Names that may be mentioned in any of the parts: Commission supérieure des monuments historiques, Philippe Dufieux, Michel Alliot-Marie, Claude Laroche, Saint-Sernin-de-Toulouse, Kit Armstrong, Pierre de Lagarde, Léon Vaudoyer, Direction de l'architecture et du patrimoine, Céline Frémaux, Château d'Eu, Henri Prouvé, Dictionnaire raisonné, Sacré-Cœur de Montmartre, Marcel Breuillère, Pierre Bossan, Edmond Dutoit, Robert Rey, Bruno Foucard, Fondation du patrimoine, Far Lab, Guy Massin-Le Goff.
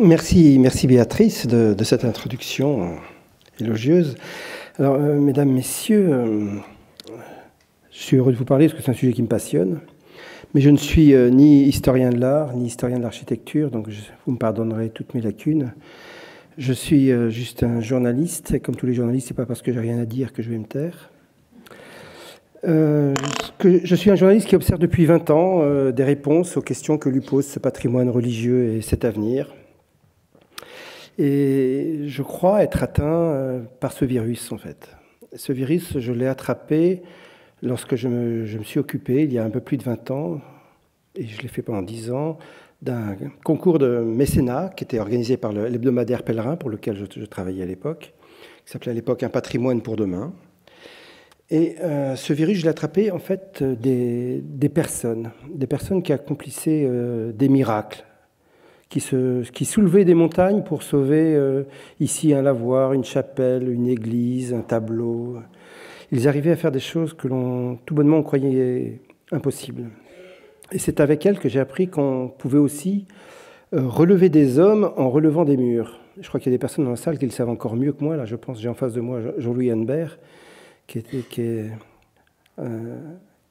Merci Béatrice de cette introduction élogieuse. Alors, mesdames, messieurs, je suis heureux de vous parler parce que c'est un sujet qui me passionne. Mais je ne suis ni historien de l'art, ni historien de l'architecture, donc vous me pardonnerez toutes mes lacunes. Je suis juste un journaliste, et comme tous les journalistes, ce n'est pas parce que j'ai rien à dire que je vais me taire. Je suis un journaliste qui observe depuis 20 ans des réponses aux questions que lui pose ce patrimoine religieux et cet avenir. Et je crois être atteint par ce virus, en fait. Ce virus, je l'ai attrapé lorsque je me suis occupé, il y a un peu plus de 20 ans, et je l'ai fait pendant 10 ans, d'un concours de mécénat qui était organisé par l'hebdomadaire Pèlerin, pour lequel je travaillais à l'époque, qui s'appelait à l'époque « Un patrimoine pour demain ». Et ce virus, je l'ai attrapé, en fait, des personnes qui accomplissaient des miracles, qui soulevaient des montagnes pour sauver ici un lavoir, une chapelle, une église, un tableau. Ils arrivaient à faire des choses que tout bonnement on croyait impossibles. Et c'est avec elles que j'ai appris qu'on pouvait aussi relever des hommes en relevant des murs. Je crois qu'il y a des personnes dans la salle qui le savent encore mieux que moi. Là, je pense, j'ai en face de moi Jean-Louis Hanbert, qui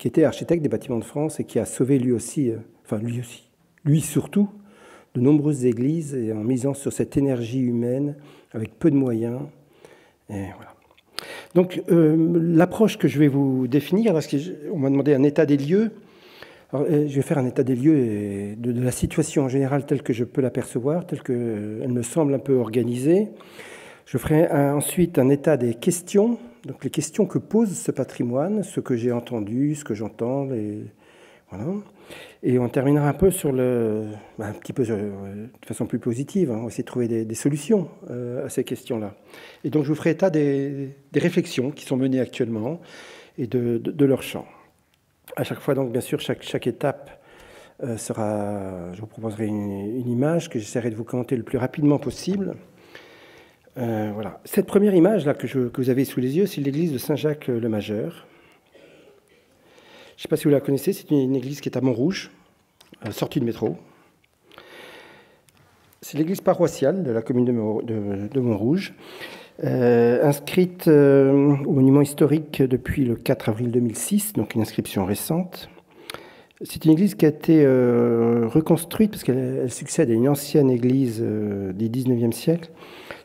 était architecte des bâtiments de France et qui a sauvé lui aussi, lui surtout, de nombreuses églises et en misant sur cette énergie humaine avec peu de moyens. Et voilà. Donc, l'approche que je vais vous définir, parce qu'on m'a demandé un état des lieux. Alors, je vais faire un état des lieux et de la situation en général telle que je peux l'apercevoir, telle qu'elle me semble un peu organisée. Je ferai ensuite un état des questions, donc les questions que pose ce patrimoine, ce que j'ai entendu, ce que j'entends, voilà. Et on terminera un peu sur un petit peu de façon plus positive, hein. On va essayer de trouver des solutions à ces questions-là. Et donc je vous ferai état des réflexions qui sont menées actuellement et de leur champ. À chaque fois, donc, bien sûr, chaque étape sera... Je vous proposerai une image que j'essaierai de vous commenter le plus rapidement possible. Voilà. Cette première image là, que vous avez sous les yeux, c'est l'église de Saint-Jacques-le-Majeur. Je ne sais pas si vous la connaissez, c'est une église qui est à Montrouge, à la sortie de métro. C'est l'église paroissiale de la commune de Montrouge, inscrite au monument historique depuis le 4 avril 2006, donc une inscription récente. C'est une église qui a été reconstruite, parce qu'elle succède à une ancienne église du 19e siècle.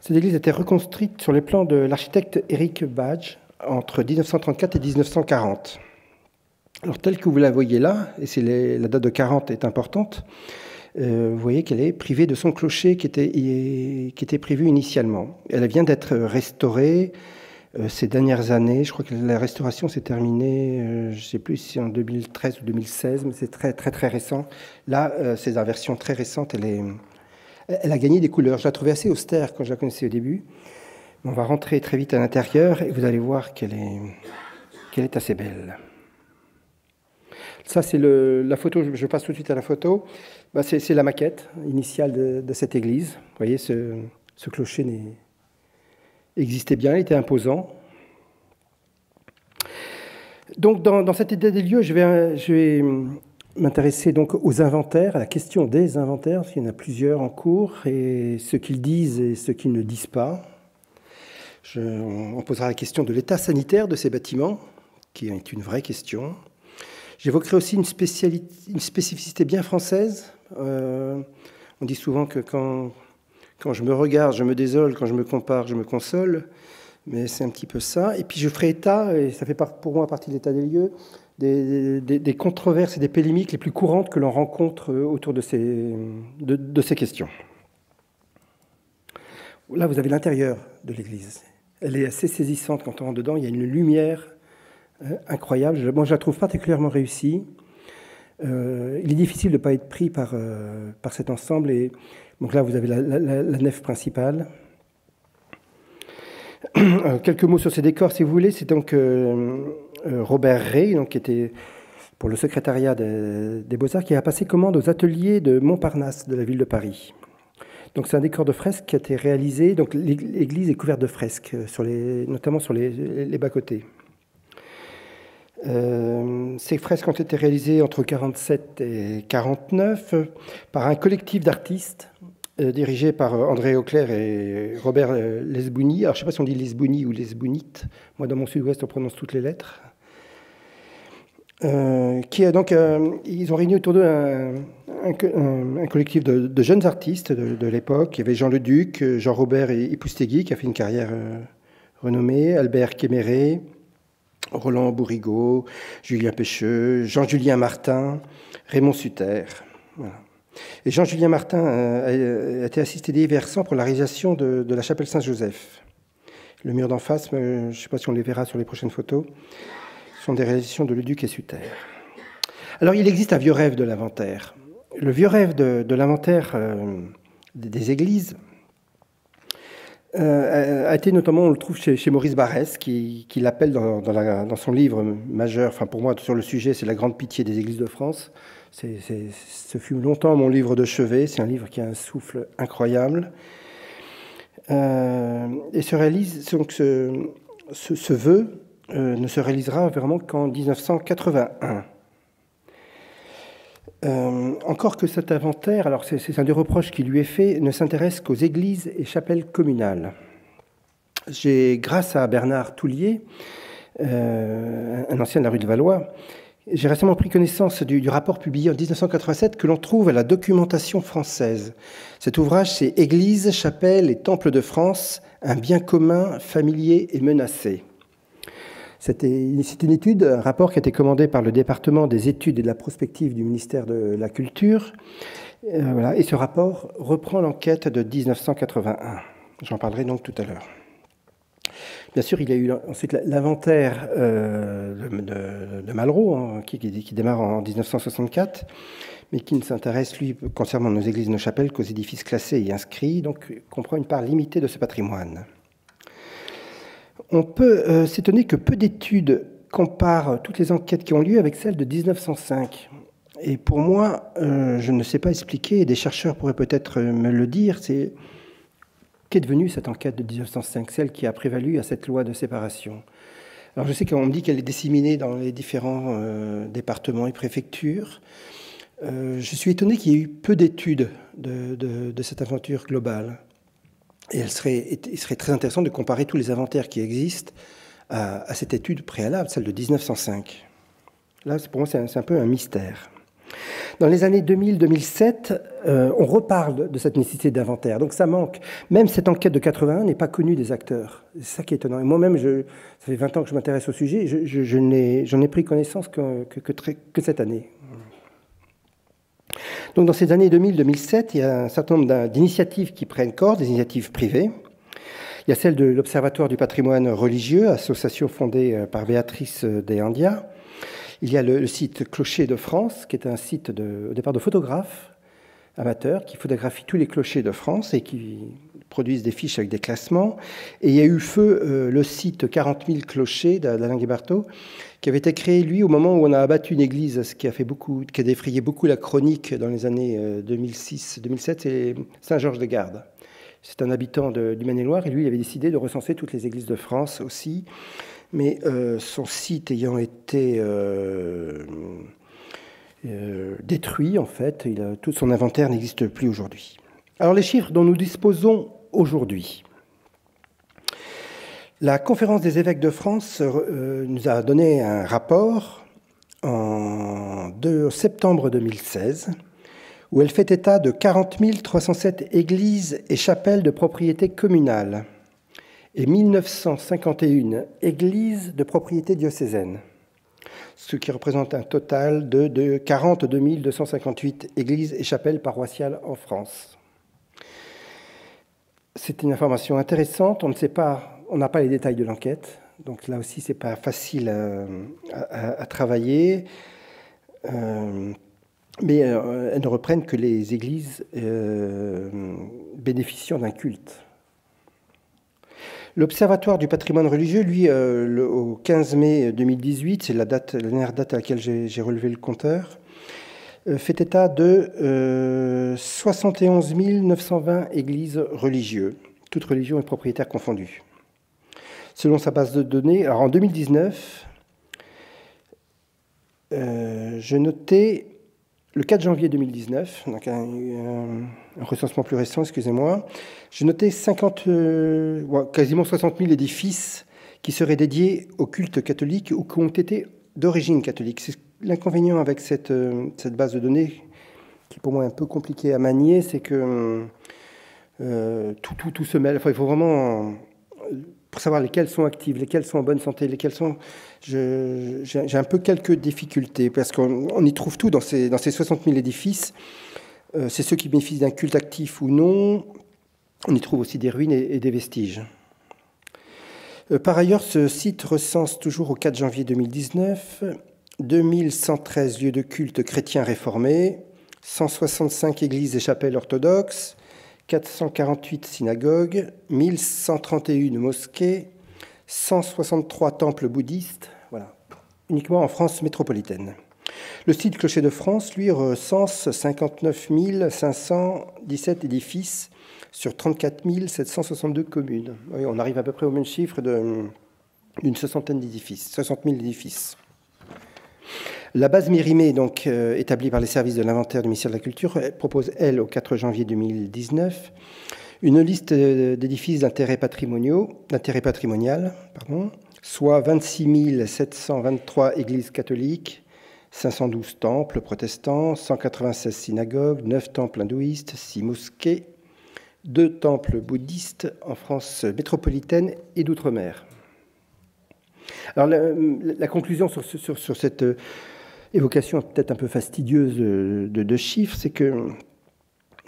Cette église a été reconstruite sur les plans de l'architecte Éric Badge entre 1934 et 1940. Alors, telle que vous la voyez là, et c'est la date de 40 est importante, vous voyez qu'elle est privée de son clocher qui était prévu initialement. Elle vient d'être restaurée ces dernières années. Je crois que la restauration s'est terminée, je ne sais plus si en 2013 ou 2016, mais c'est très, très, très récent. Là, c'est la version très récente. Elle a gagné des couleurs. Je la trouvais assez austère quand je la connaissais au début. On va rentrer très vite à l'intérieur et vous allez voir qu'elle est assez belle. Ça, c'est la photo, je passe tout de suite à la photo. Bah, c'est la maquette initiale de cette église. Vous voyez, ce clocher existait bien, il était imposant. Donc, dans cet état des lieux, je vais m'intéresser aux inventaires, à la question des inventaires, parce qu'il y en a plusieurs en cours, et ce qu'ils disent et ce qu'ils ne disent pas. On posera la question de l'état sanitaire de ces bâtiments, qui est une vraie question. J'évoquerai aussi une spécificité bien française. On dit souvent que quand je me regarde, je me désole, quand je me compare, je me console, mais c'est un petit peu ça. Et puis je ferai état, et ça fait pour moi partie de l'état des lieux, des controverses et des polémiques les plus courantes que l'on rencontre autour de ces questions. Là, vous avez l'intérieur de l'église. Elle est assez saisissante quand on rentre dedans, il y a une lumière incroyable. Moi, je la trouve particulièrement réussie. Il est difficile de ne pas être pris par cet ensemble. Et donc là, vous avez la nef principale. Quelques mots sur ces décors, si vous voulez. C'est donc Robert Rey, donc, qui était pour le secrétariat des Beaux-Arts, qui a passé commande aux ateliers de Montparnasse, de la ville de Paris. Donc c'est un décor de fresques qui a été réalisé. Donc l'église est couverte de fresques, notamment sur les bas-côtés. Ces fresques ont été réalisées entre 1947 et 1949 par un collectif d'artistes dirigé par André Auclair et Robert Lesbouni. Alors, je ne sais pas si on dit Lesbouni ou Lesbounite. Moi, dans mon sud-ouest, on prononce toutes les lettres. Ils ont réuni autour d'eux un collectif de jeunes artistes de l'époque. Il y avait Jean-le-Duc, Jean-Robert Ipoustegui, qui a fait une carrière renommée, Albert Quéméré, Roland Bourrigaud, Julien Pécheux, Jean-Julien Martin, Raymond Sutter. Voilà. Et Jean-Julien Martin a été assisté d'Yves Hersant pour la réalisation de la chapelle Saint-Joseph. Le mur d'en face, je ne sais pas si on les verra sur les prochaines photos, sont des réalisations de Leduc et Sutter. Alors, il existe un vieux rêve de l'inventaire. Le vieux rêve de l'inventaire des églises a été notamment, on le trouve chez Maurice Barrès, qui l'appelle dans son livre majeur, enfin pour moi sur le sujet, c'est La Grande Pitié des Églises de France. Ce fut longtemps mon livre de chevet, c'est un livre qui a un souffle incroyable. Et se réalise, donc ce vœu ne se réalisera vraiment qu'en 1981. Encore que cet inventaire, alors c'est un des reproches qui lui est fait, ne s'intéresse qu'aux églises et chapelles communales. Grâce à Bernard Toulier, un ancien de la rue de Valois, j'ai récemment pris connaissance du rapport publié en 1987 que l'on trouve à la documentation française. Cet ouvrage, c'est « Églises, chapelles et temples de France, un bien commun, familier et menacé ». C'est une étude, un rapport qui a été commandé par le département des études et de la prospective du ministère de la Culture. Voilà, et ce rapport reprend l'enquête de 1981. J'en parlerai donc tout à l'heure. Bien sûr, il y a eu ensuite l'inventaire de Malraux, hein, qui démarre en 1964, mais qui ne s'intéresse, lui, concernant nos églises et nos chapelles, qu'aux édifices classés et inscrits, donc comprend une part limitée de ce patrimoine. On peut s'étonner que peu d'études comparent toutes les enquêtes qui ont lieu avec celles de 1905. Et pour moi, je ne sais pas expliquer, et des chercheurs pourraient peut-être me le dire, c'est qu'est devenue cette enquête de 1905, celle qui a prévalu à cette loi de séparation. Alors je sais qu'on me dit qu'elle est disséminée dans les différents départements et préfectures. Je suis étonné qu'il y ait eu peu d'études de cette aventure globale. Et il serait très intéressant de comparer tous les inventaires qui existent à cette étude préalable, celle de 1905. Là, pour moi, c'est un peu un mystère. Dans les années 2000-2007, on reparle de cette nécessité d'inventaire. Donc ça manque. Même cette enquête de 81 n'est pas connue des acteurs. C'est ça qui est étonnant. Et moi-même, ça fait 20 ans que je m'intéresse au sujet. J'en ai pris connaissance que cette année. Donc dans ces années 2000-2007, il y a un certain nombre d'initiatives qui prennent corps, des initiatives privées. Il y a celle de l'Observatoire du patrimoine religieux, association fondée par Béatrice Deandia. Il y a le site Clochers de France, qui est un site au départ de photographes amateurs qui photographient tous les clochers de France et qui produisent des fiches avec des classements. Et il y a eu feu le site 40 000 clochers d'Alain Guébarteau, qui avait été créé, lui, au moment où on a abattu une église, ce qui a fait beaucoup, qui a défrayé beaucoup la chronique dans les années 2006-2007, c'est Saint-Georges-des-Gardes. C'est un habitant du Maine-et-Loire, et lui, il avait décidé de recenser toutes les églises de France aussi, mais son site ayant été détruit, en fait, tout son inventaire n'existe plus aujourd'hui. Alors, les chiffres dont nous disposons aujourd'hui. La Conférence des évêques de France nous a donné un rapport en septembre 2016 où elle fait état de 40 307 églises et chapelles de propriété communale et 1951 églises de propriété diocésaine, ce qui représente un total de 42 258 églises et chapelles paroissiales en France. C'est une information intéressante, on ne sait pas. On n'a pas les détails de l'enquête, donc là aussi, ce n'est pas facile à travailler. Mais elles ne reprennent que les églises bénéficiant d'un culte. L'Observatoire du patrimoine religieux, lui, au 15 mai 2018, c'est la dernière date à laquelle j'ai relevé le compteur, fait état de 71 920 églises religieuses, toutes religions et propriétaires confondues. Selon sa base de données, alors en 2019, je notais Le 4 janvier 2019, donc un recensement plus récent, excusez-moi, j'ai noté quasiment 60 000 édifices qui seraient dédiés au culte catholique ou qui ont été d'origine catholique. C'est l'inconvénient avec cette base de données, qui pour moi est un peu compliquée à manier, c'est que tout se mêle. Enfin, il faut vraiment... Pour savoir lesquels sont actifs, lesquels sont en bonne santé, lesquels sont... J'ai un peu quelques difficultés, parce qu'on y trouve tout dans ces 60 000 édifices. C'est ceux qui bénéficient d'un culte actif ou non. On y trouve aussi des ruines et des vestiges. Par ailleurs, ce site recense toujours au 4 janvier 2019 2113 lieux de culte chrétiens réformés, 165 églises et chapelles orthodoxes, 448 synagogues, 1131 mosquées, 163 temples bouddhistes, voilà, uniquement en France métropolitaine. Le site Clochers de France, lui, recense 59 517 édifices sur 34 762 communes. Oui, on arrive à peu près au même chiffre d'une soixantaine d'édifices, 60 000 édifices. La base Mérimée, donc établie par les services de l'inventaire du ministère de la Culture, propose, elle, au 4 janvier 2019, une liste d'édifices d'intérêt patrimonial, soit 26 723 églises catholiques, 512 temples protestants, 196 synagogues, 9 temples hindouistes, 6 mosquées, 2 temples bouddhistes en France métropolitaine et d'outre-mer. Alors la conclusion sur cette évocation peut-être un peu fastidieuse de chiffres, c'est que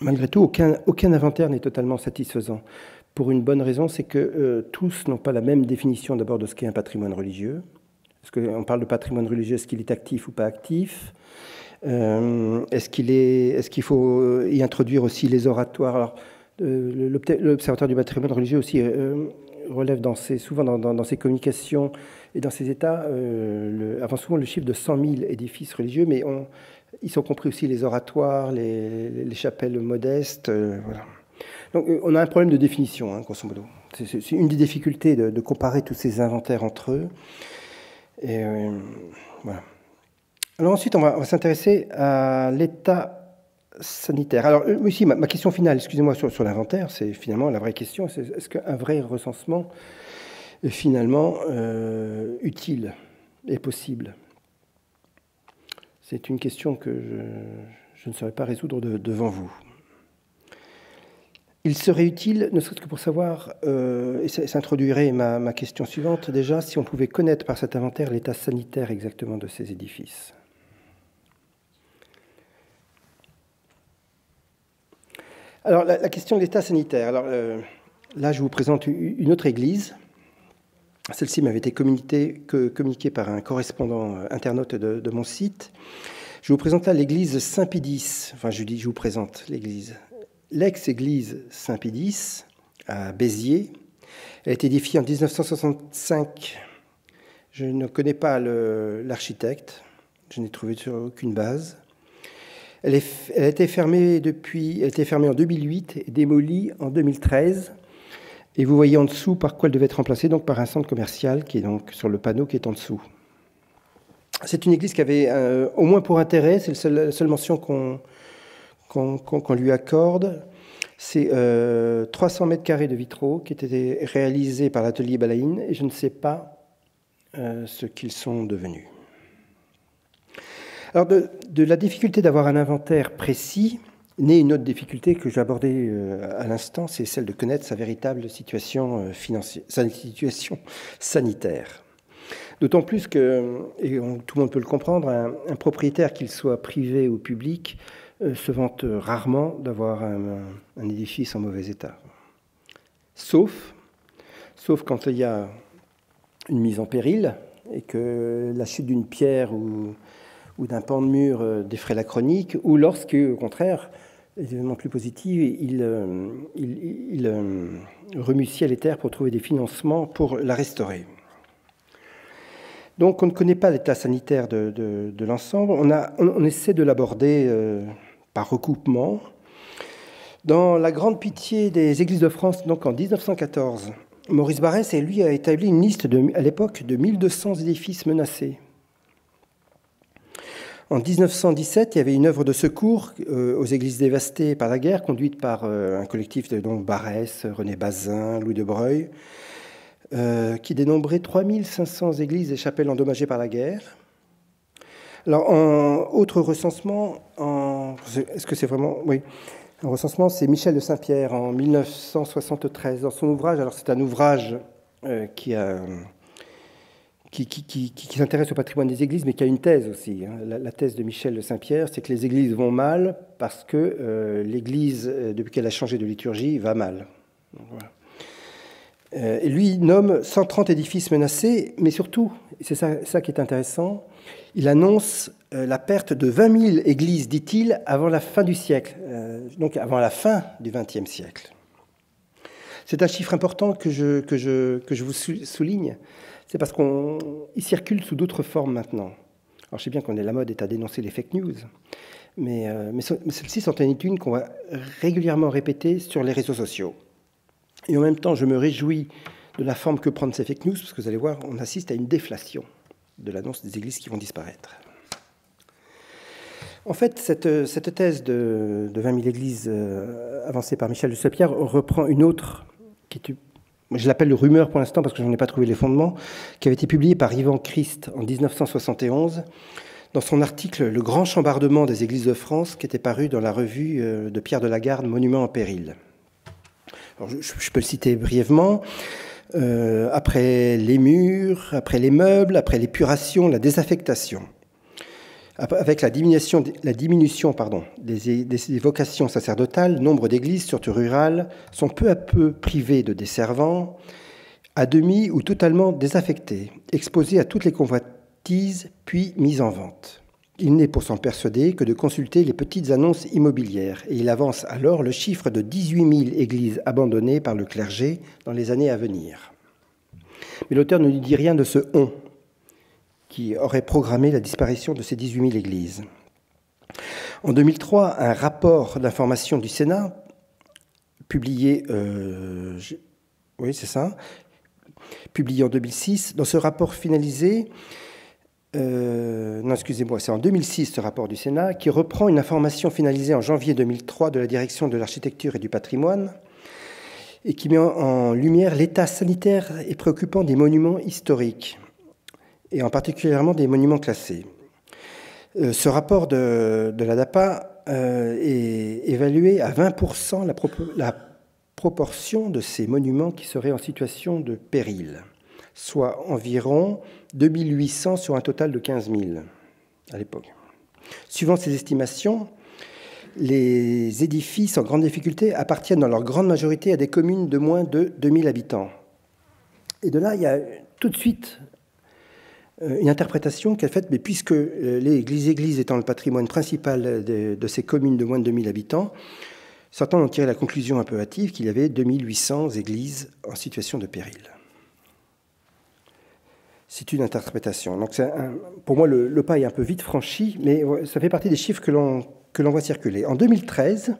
malgré tout, aucun inventaire n'est totalement satisfaisant. Pour une bonne raison, c'est que tous n'ont pas la même définition d'abord de ce qu'est un patrimoine religieux. Parce qu'on parle de patrimoine religieux, est-ce qu'il est actif ou pas actif? Est-ce qu'il faut y introduire aussi les oratoires? Alors, l'Observatoire du patrimoine religieux aussi relève souvent dans ses communications et dans ses états, avant souvent le chiffre de 100 000 édifices religieux, mais ils sont compris aussi les oratoires, les chapelles modestes. Voilà. Donc on a un problème de définition, hein, grosso modo. C'est une des difficultés de comparer tous ces inventaires entre eux. Et, voilà. Alors ensuite, on va s'intéresser à l'état sanitaire. Alors, ici, ma question finale, excusez-moi, sur l'inventaire, c'est finalement la vraie question, c'est est-ce qu'un vrai recensement est finalement utile et possible? C'est une question que je ne saurais pas résoudre devant vous. Il serait utile, ne serait-ce que pour savoir, et ça introduirait ma question suivante, déjà, si on pouvait connaître par cet inventaire l'état sanitaire exactement de ces édifices. Alors, la question de l'état sanitaire. Alors, là, je vous présente une autre église. Celle-ci m'avait été communiquée par un correspondant internaute de mon site. Je vous présente là l'église Saint-Pédis. Enfin, je vous présente l'église. L'ex-église Saint-Pédis, à Béziers, elle a été édifiée en 1965. Je ne connais pas l'architecte. Je n'ai trouvé sur aucune base. Elle a été fermée en 2008 et démolie en 2013. Et vous voyez en dessous par quoi elle devait être remplacée, donc par un centre commercial qui est donc sur le panneau qui est en dessous. C'est une église qui avait, au moins pour intérêt, c'est la seule mention qu'on lui accorde, c'est 300 mètres carrés de vitraux qui étaient réalisés par l'atelier Balaïne, et je ne sais pas ce qu'ils sont devenus. Alors, de la difficulté d'avoir un inventaire précis, naît une autre difficulté que j'ai abordée à l'instant, c'est celle de connaître sa véritable situation financière, sa situation sanitaire. D'autant plus que, et tout le monde peut le comprendre, un propriétaire, qu'il soit privé ou public, se vante rarement d'avoir un édifice en mauvais état. Sauf quand il y a une mise en péril et que la chute d'une pierre ou d'un pan de mur défraie la chronique, ou lorsque, au contraire, les événements plus positifs, il remue ciel et terre pour trouver des financements pour la restaurer. Donc on ne connaît pas l'état sanitaire de l'ensemble, on essaie de l'aborder par recoupement. Dans la grande pitié des églises de France, donc en 1914, Maurice Barrès, lui, a établi une liste, à l'époque, de 1200 édifices menacés. En 1917, il y avait une œuvre de secours aux églises dévastées par la guerre, conduite par un collectif de Barrès, René Bazin, Louis de Breuil, qui dénombrait 3500 églises et chapelles endommagées par la guerre. Alors, en autre recensement, est-ce que c'est vraiment... Oui. Un recensement, c'est Michel de Saint-Pierre, en 1973. Dans son ouvrage, alors c'est un ouvrage qui s'intéresse au patrimoine des églises, mais qui a une thèse aussi. La thèse de Michel de Saint-Pierre, c'est que les églises vont mal parce que l'Église, depuis qu'elle a changé de liturgie, va mal. Donc, voilà. Et lui nomme 130 édifices menacés, mais surtout, c'est ça qui est intéressant, il annonce la perte de 20 000 églises, dit-il, avant la fin du siècle, donc avant la fin du XXe siècle. C'est un chiffre important que je vous souligne, c'est parce qu'il circule sous d'autres formes maintenant. Alors je sais bien qu'on est la mode est à dénoncer les fake news, mais celles-ci sont une qu'on va régulièrement répéter sur les réseaux sociaux. Et en même temps, je me réjouis de la forme que prennent ces fake news, parce que vous allez voir, on assiste à une déflation de l'annonce des églises qui vont disparaître. En fait, cette thèse de 20 000 églises avancée par Michel de Saint-Pierre reprend une autre, qui est, je l'appelle le rumeur pour l'instant parce que je n'en ai pas trouvé les fondements, qui avait été publiée par Yvan Christ en 1971, dans son article « Le grand chambardement des églises de France » qui était paru dans la revue de Pierre de Lagarde « Monuments en péril ». Alors je peux le citer brièvement. Après les murs, après les meubles, après l'épuration, la désaffectation, avec la diminution des vocations sacerdotales, nombre d'églises, surtout rurales, sont peu à peu privées de desservants, à demi ou totalement désaffectées, exposées à toutes les convoitises, puis mises en vente. Il n'est pour s'en persuader que de consulter les petites annonces immobilières et il avance alors le chiffre de 18 000 églises abandonnées par le clergé dans les années à venir. Mais l'auteur ne nous dit rien de ce « on » qui aurait programmé la disparition de ces 18 000 églises. En 2003, un rapport d'information du Sénat, publié, publié en 2006, dans ce rapport finalisé, non, excusez-moi, c'est en 2006 ce rapport du Sénat qui reprend une information finalisée en janvier 2003 de la Direction de l'architecture et du patrimoine et qui met en lumière l'état sanitaire et préoccupant des monuments historiques et en particulièrement des monuments classés. Ce rapport de la DAPA est évalué à 20% la proportion de ces monuments qui seraient en situation de péril, soit environ 2800 sur un total de 15 000 à l'époque. Suivant ces estimations, les édifices en grande difficulté appartiennent dans leur grande majorité à des communes de moins de 2000 habitants. Et de là, il y a tout de suite une interprétation qui est faite, mais puisque les églises étant le patrimoine principal de ces communes de moins de 2000 habitants, certains ont tiré la conclusion un peu hâtive qu'il y avait 2800 églises en situation de péril. C'est une interprétation. Donc pour moi, le pas est un peu vite franchi, mais ça fait partie des chiffres que l'on voit circuler. En 2013,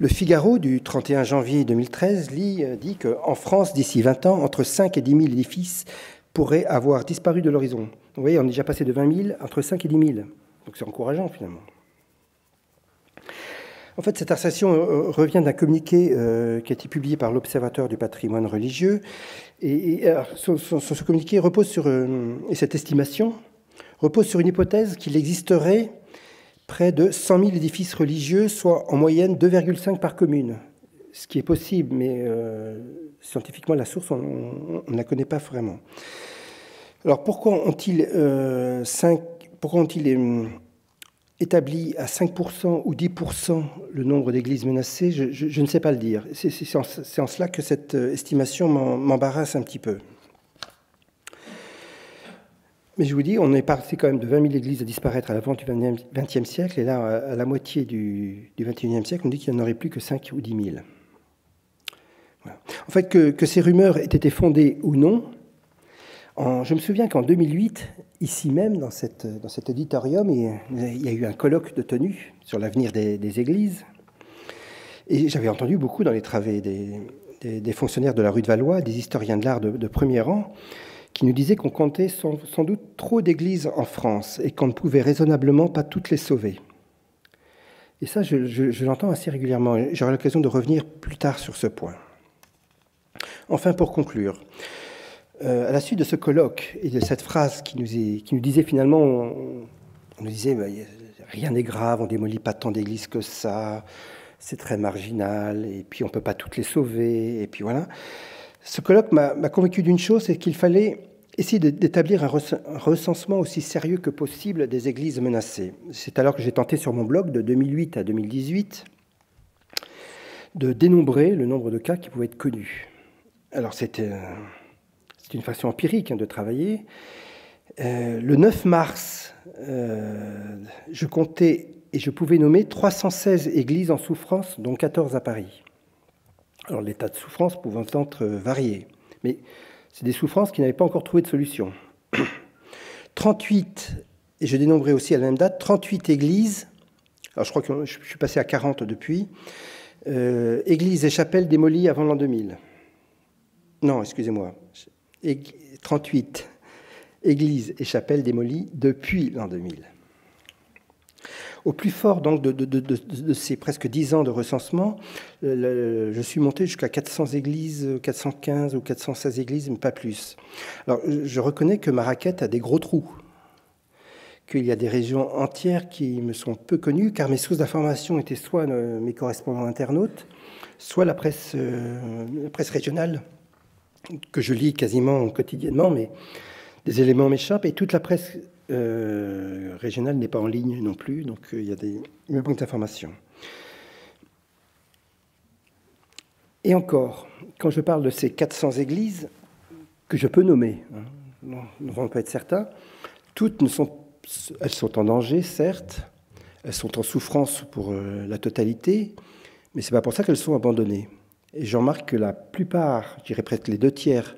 le Figaro du 31 janvier 2013 dit qu'en France, d'ici 20 ans, entre 5 et 10 000 édifices pourraient avoir disparu de l'horizon. Vous voyez, on est déjà passé de 20 000 entre 5 et 10 000. Donc c'est encourageant, finalement. En fait, cette assertion revient d'un communiqué qui a été publié par l'Observatoire du patrimoine religieux. Ce communiqué repose sur, et cette estimation repose sur une hypothèse qu'il existerait près de 100 000 édifices religieux, soit en moyenne 2,5 par commune. Ce qui est possible, mais scientifiquement, la source, on ne la connaît pas vraiment. Alors, pourquoi ont-ils établi à 5% ou 10% le nombre d'églises menacées, je ne sais pas le dire. C'est en cela que cette estimation m'embarrasse un petit peu. Mais je vous dis, on est parti quand même de 20 000 églises à disparaître à l'avant du XXe siècle, et là, à la moitié du XXIe siècle, on dit qu'il n'y en aurait plus que 5 ou 10 000. Voilà. En fait, que ces rumeurs aient été fondées ou non, je me souviens qu'en 2008, ici même, dans cet auditorium, il y a eu un colloque de tenue sur l'avenir des églises. Et j'avais entendu beaucoup dans les travées des fonctionnaires de la rue de Valois, des historiens de l'art de premier rang, qui nous disait qu'on comptait sans doute trop d'églises en France et qu'on ne pouvait raisonnablement pas toutes les sauver. Et ça, je l'entends assez régulièrement. J'aurai l'occasion de revenir plus tard sur ce point. Enfin, pour conclure, à la suite de ce colloque et de cette phrase qui nous disait finalement, on nous disait, ben, rien n'est grave, on ne démolit pas tant d'églises que ça, c'est très marginal, et puis on ne peut pas toutes les sauver, et puis voilà. Ce colloque m'a convaincu d'une chose, c'est qu'il fallait essayer d'établir un recensement aussi sérieux que possible des églises menacées. C'est alors que j'ai tenté sur mon blog, de 2008 à 2018, de dénombrer le nombre de cas qui pouvaient être connus. Alors, c'était une façon empirique de travailler. Le 9 mars, je comptais et je pouvais nommer 316 églises en souffrance, dont 14 à Paris. Alors, l'état de souffrance pouvant être varié, mais c'est des souffrances qui n'avaient pas encore trouvé de solution. 38, et je dénombrais aussi à la même date, 38 églises, alors je crois que je suis passé à 40 depuis, églises et chapelles démolies avant l'an 2000. Non, excusez-moi, 38 églises et chapelles démolies depuis l'an 2000. Au plus fort donc, de ces presque 10 ans de recensement, je suis monté jusqu'à 400 églises, 415 ou 416 églises, mais pas plus. Alors, je reconnais que ma raquette a des gros trous, qu'il y a des régions entières qui me sont peu connues, car mes sources d'information étaient soit mes correspondants internautes, soit la presse régionale, que je lis quasiment quotidiennement, mais des éléments m'échappent, et toute la presse régionale n'est pas en ligne non plus, donc il y a une banque d'informations. Et encore, quand je parle de ces 400 églises, que je peux nommer, hein, on peut être certain, toutes ne sont, elles sont en danger, certes, elles sont en souffrance pour la totalité, mais ce n'est pas pour ça qu'elles sont abandonnées. Et je remarque que la plupart, je dirais presque les 2 tiers,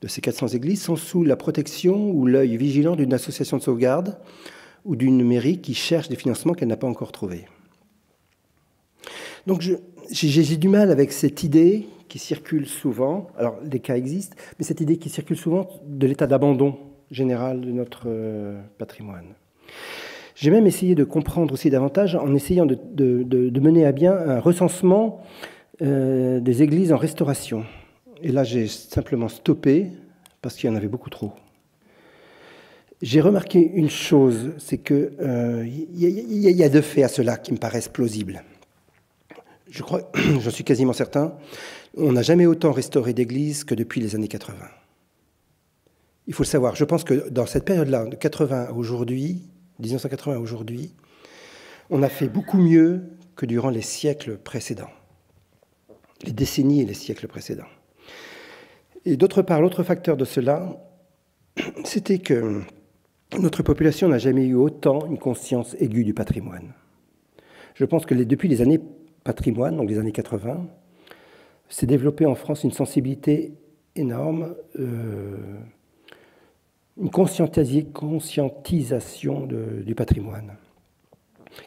de ces 400 églises sont sous la protection ou l'œil vigilant d'une association de sauvegarde ou d'une mairie qui cherche des financements qu'elle n'a pas encore trouvés. Donc j'ai du mal avec cette idée qui circule souvent, alors les cas existent, mais cette idée qui circule souvent de l'état d'abandon général de notre patrimoine. J'ai même essayé de comprendre aussi davantage en essayant de mener à bien un recensement des églises en restauration. Et là, j'ai simplement stoppé parce qu'il y en avait beaucoup trop. J'ai remarqué une chose, c'est qu'il y a 2 faits à cela qui me paraissent plausibles. Je crois, j'en suis quasiment certain, on n'a jamais autant restauré d'églises que depuis les années 80. Il faut le savoir. Je pense que dans cette période-là, de 80 à aujourd'hui, 1980 à aujourd'hui, on a fait beaucoup mieux que durant les siècles précédents, les décennies et les siècles précédents. Et d'autre part, l'autre facteur de cela, c'était que notre population n'a jamais eu autant une conscience aiguë du patrimoine. Je pense que depuis les années patrimoine, donc les années 80, s'est développée en France une sensibilité énorme, une conscientisation du patrimoine,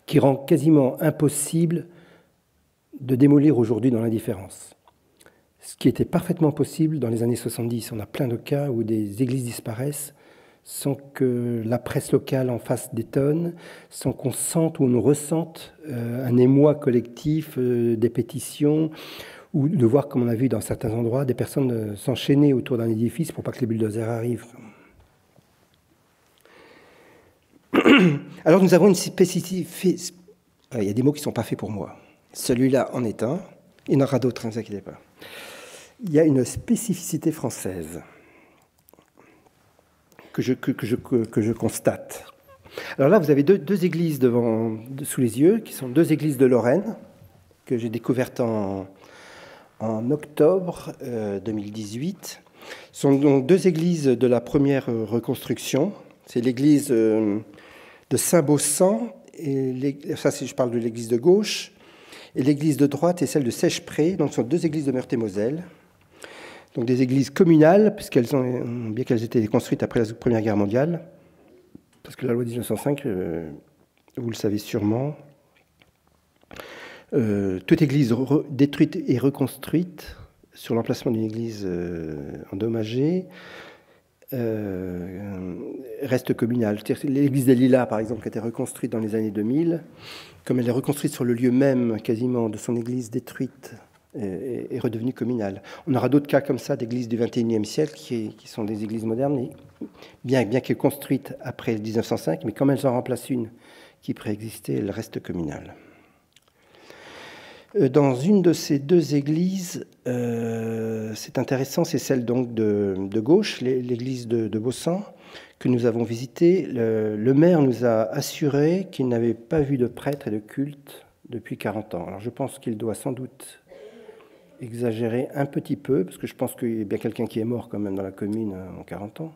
qui rend quasiment impossible de démolir aujourd'hui dans l'indifférence. Ce qui était parfaitement possible dans les années 70. On a plein de cas où des églises disparaissent sans que la presse locale en fasse des tonnes, sans qu'on sente ou on ressente un émoi collectif, des pétitions, ou de voir, comme on a vu dans certains endroits, des personnes s'enchaîner autour d'un édifice pour pas que les bulldozers arrivent. Alors nous avons une spécificité. Il y a des mots qui ne sont pas faits pour moi. Celui-là en est un. Il y en aura d'autres, ne vous inquiétez pas. Il y a une spécificité française que je constate. Alors là, vous avez deux églises sous les yeux, qui sont 2 églises de Lorraine, que j'ai découvertes en octobre 2018. Ce sont donc 2 églises de la première reconstruction. C'est l'église de Saint-Beaucent, ça je parle de l'église de gauche, et l'église de droite est celle de Seichepré, donc ce sont 2 églises de Meurthe-et-Moselle. Donc des églises communales, puisqu'elles ont, bien qu'elles étaient construites après la Première Guerre mondiale, parce que la loi 1905, vous le savez sûrement, toute église détruite et reconstruite sur l'emplacement d'une église endommagée reste communal. L'église des Lilas, par exemple, qui a été reconstruite dans les années 2000, comme elle est reconstruite sur le lieu même quasiment de son église détruite, est redevenue communale. On aura d'autres cas comme ça d'églises du XXIe siècle qui sont des églises modernes, bien qu'elles soient construites après 1905, mais quand elles en remplacent une qui préexistait, elle reste communale. Dans une de ces deux églises, c'est intéressant, c'est celle donc de gauche, l'église de Beaussan, que nous avons visitée. Le maire nous a assuré qu'il n'avait pas vu de prêtre et de culte depuis 40 ans. Alors je pense qu'il doit sans doute exagérer un petit peu, parce que je pense qu'il y a bien quelqu'un qui est mort quand même dans la commune en 40 ans.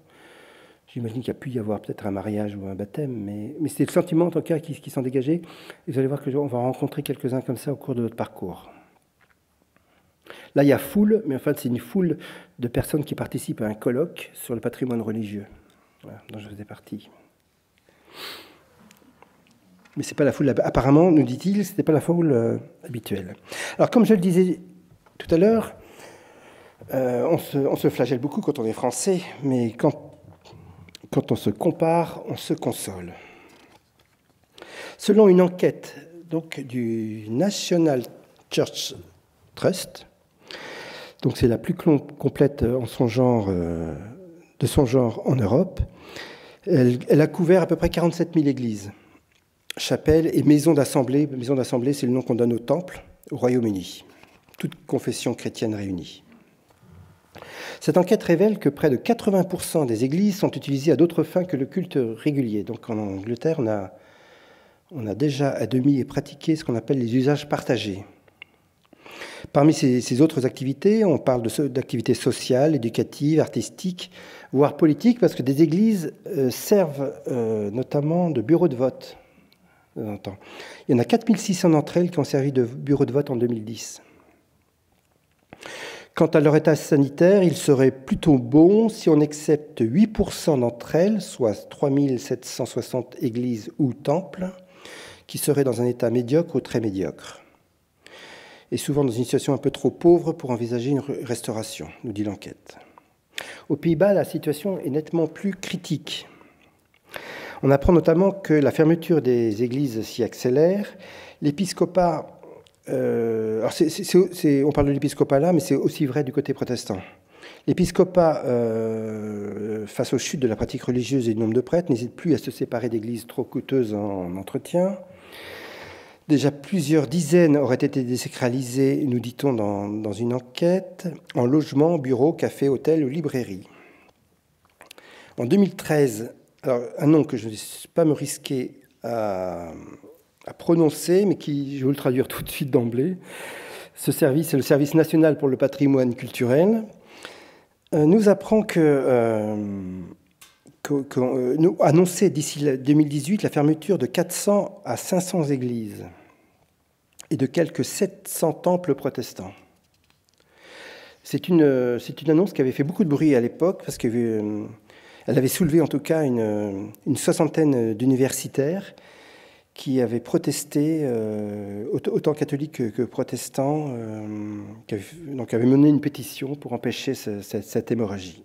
J'imagine qu'il y a pu y avoir peut-être un mariage ou un baptême, mais c'est le sentiment en tout cas qui s'en dégageait. Et vous allez voir qu'on va rencontrer quelques-uns comme ça au cours de notre parcours. Là, il y a foule, mais en fait, c'est une foule de personnes qui participent à un colloque sur le patrimoine religieux, voilà, dont je faisais partie. Mais c'est pas la foule, apparemment, nous dit-il, ce n'était pas la foule habituelle. Alors, comme je le disais tout à l'heure, on se flagelle beaucoup quand on est français, mais quand on se compare, on se console. Selon une enquête donc, du National Church Trust, donc c'est la plus complète en son genre, de son genre en Europe, elle a couvert à peu près 47 000 églises, chapelles et maisons d'assemblée. Maisons d'assemblée, c'est le nom qu'on donne aux temples au Royaume-Uni, toutes confessions chrétiennes réunies. Cette enquête révèle que près de 80% des églises sont utilisées à d'autres fins que le culte régulier. Donc en Angleterre, on a déjà à demi pratiqué ce qu'on appelle les usages partagés. Parmi ces autres activités, on parle d'activités sociales, éducatives, artistiques, voire politiques, parce que des églises servent notamment de bureaux de vote. Il y en a 4600 d'entre elles qui ont servi de bureaux de vote en 2010. Quant à leur état sanitaire, il serait plutôt bon si on accepte 8% d'entre elles, soit 3760 églises ou temples, qui seraient dans un état médiocre ou très médiocre. Et souvent dans une situation un peu trop pauvre pour envisager une restauration, nous dit l'enquête. Aux Pays-Bas, la situation est nettement plus critique. On apprend notamment que la fermeture des églises s'y accélère. L'épiscopat... alors on parle de l'épiscopat là, mais c'est aussi vrai du côté protestant. L'épiscopat, face aux chutes de la pratique religieuse et du nombre de prêtres, n'hésite plus à se séparer d'églises trop coûteuses en entretien. Déjà plusieurs dizaines auraient été désacralisées, nous dit-on dans une enquête, en logements, bureaux, cafés, hôtels ou librairies. En 2013, alors, un nom que je ne vais pas me risquer à prononcer, mais qui, je vais vous le traduire tout de suite d'emblée. Ce service, c'est le Service national pour le patrimoine culturel, nous apprend que, nous annonçait d'ici 2018 la fermeture de 400 à 500 églises et de quelques 700 temples protestants. C'est une annonce qui avait fait beaucoup de bruit à l'époque, parce qu'elle avait soulevé en tout cas une soixantaine d'universitaires qui avaient protesté, autant catholiques que protestants, qui avaient mené une pétition pour empêcher cette hémorragie.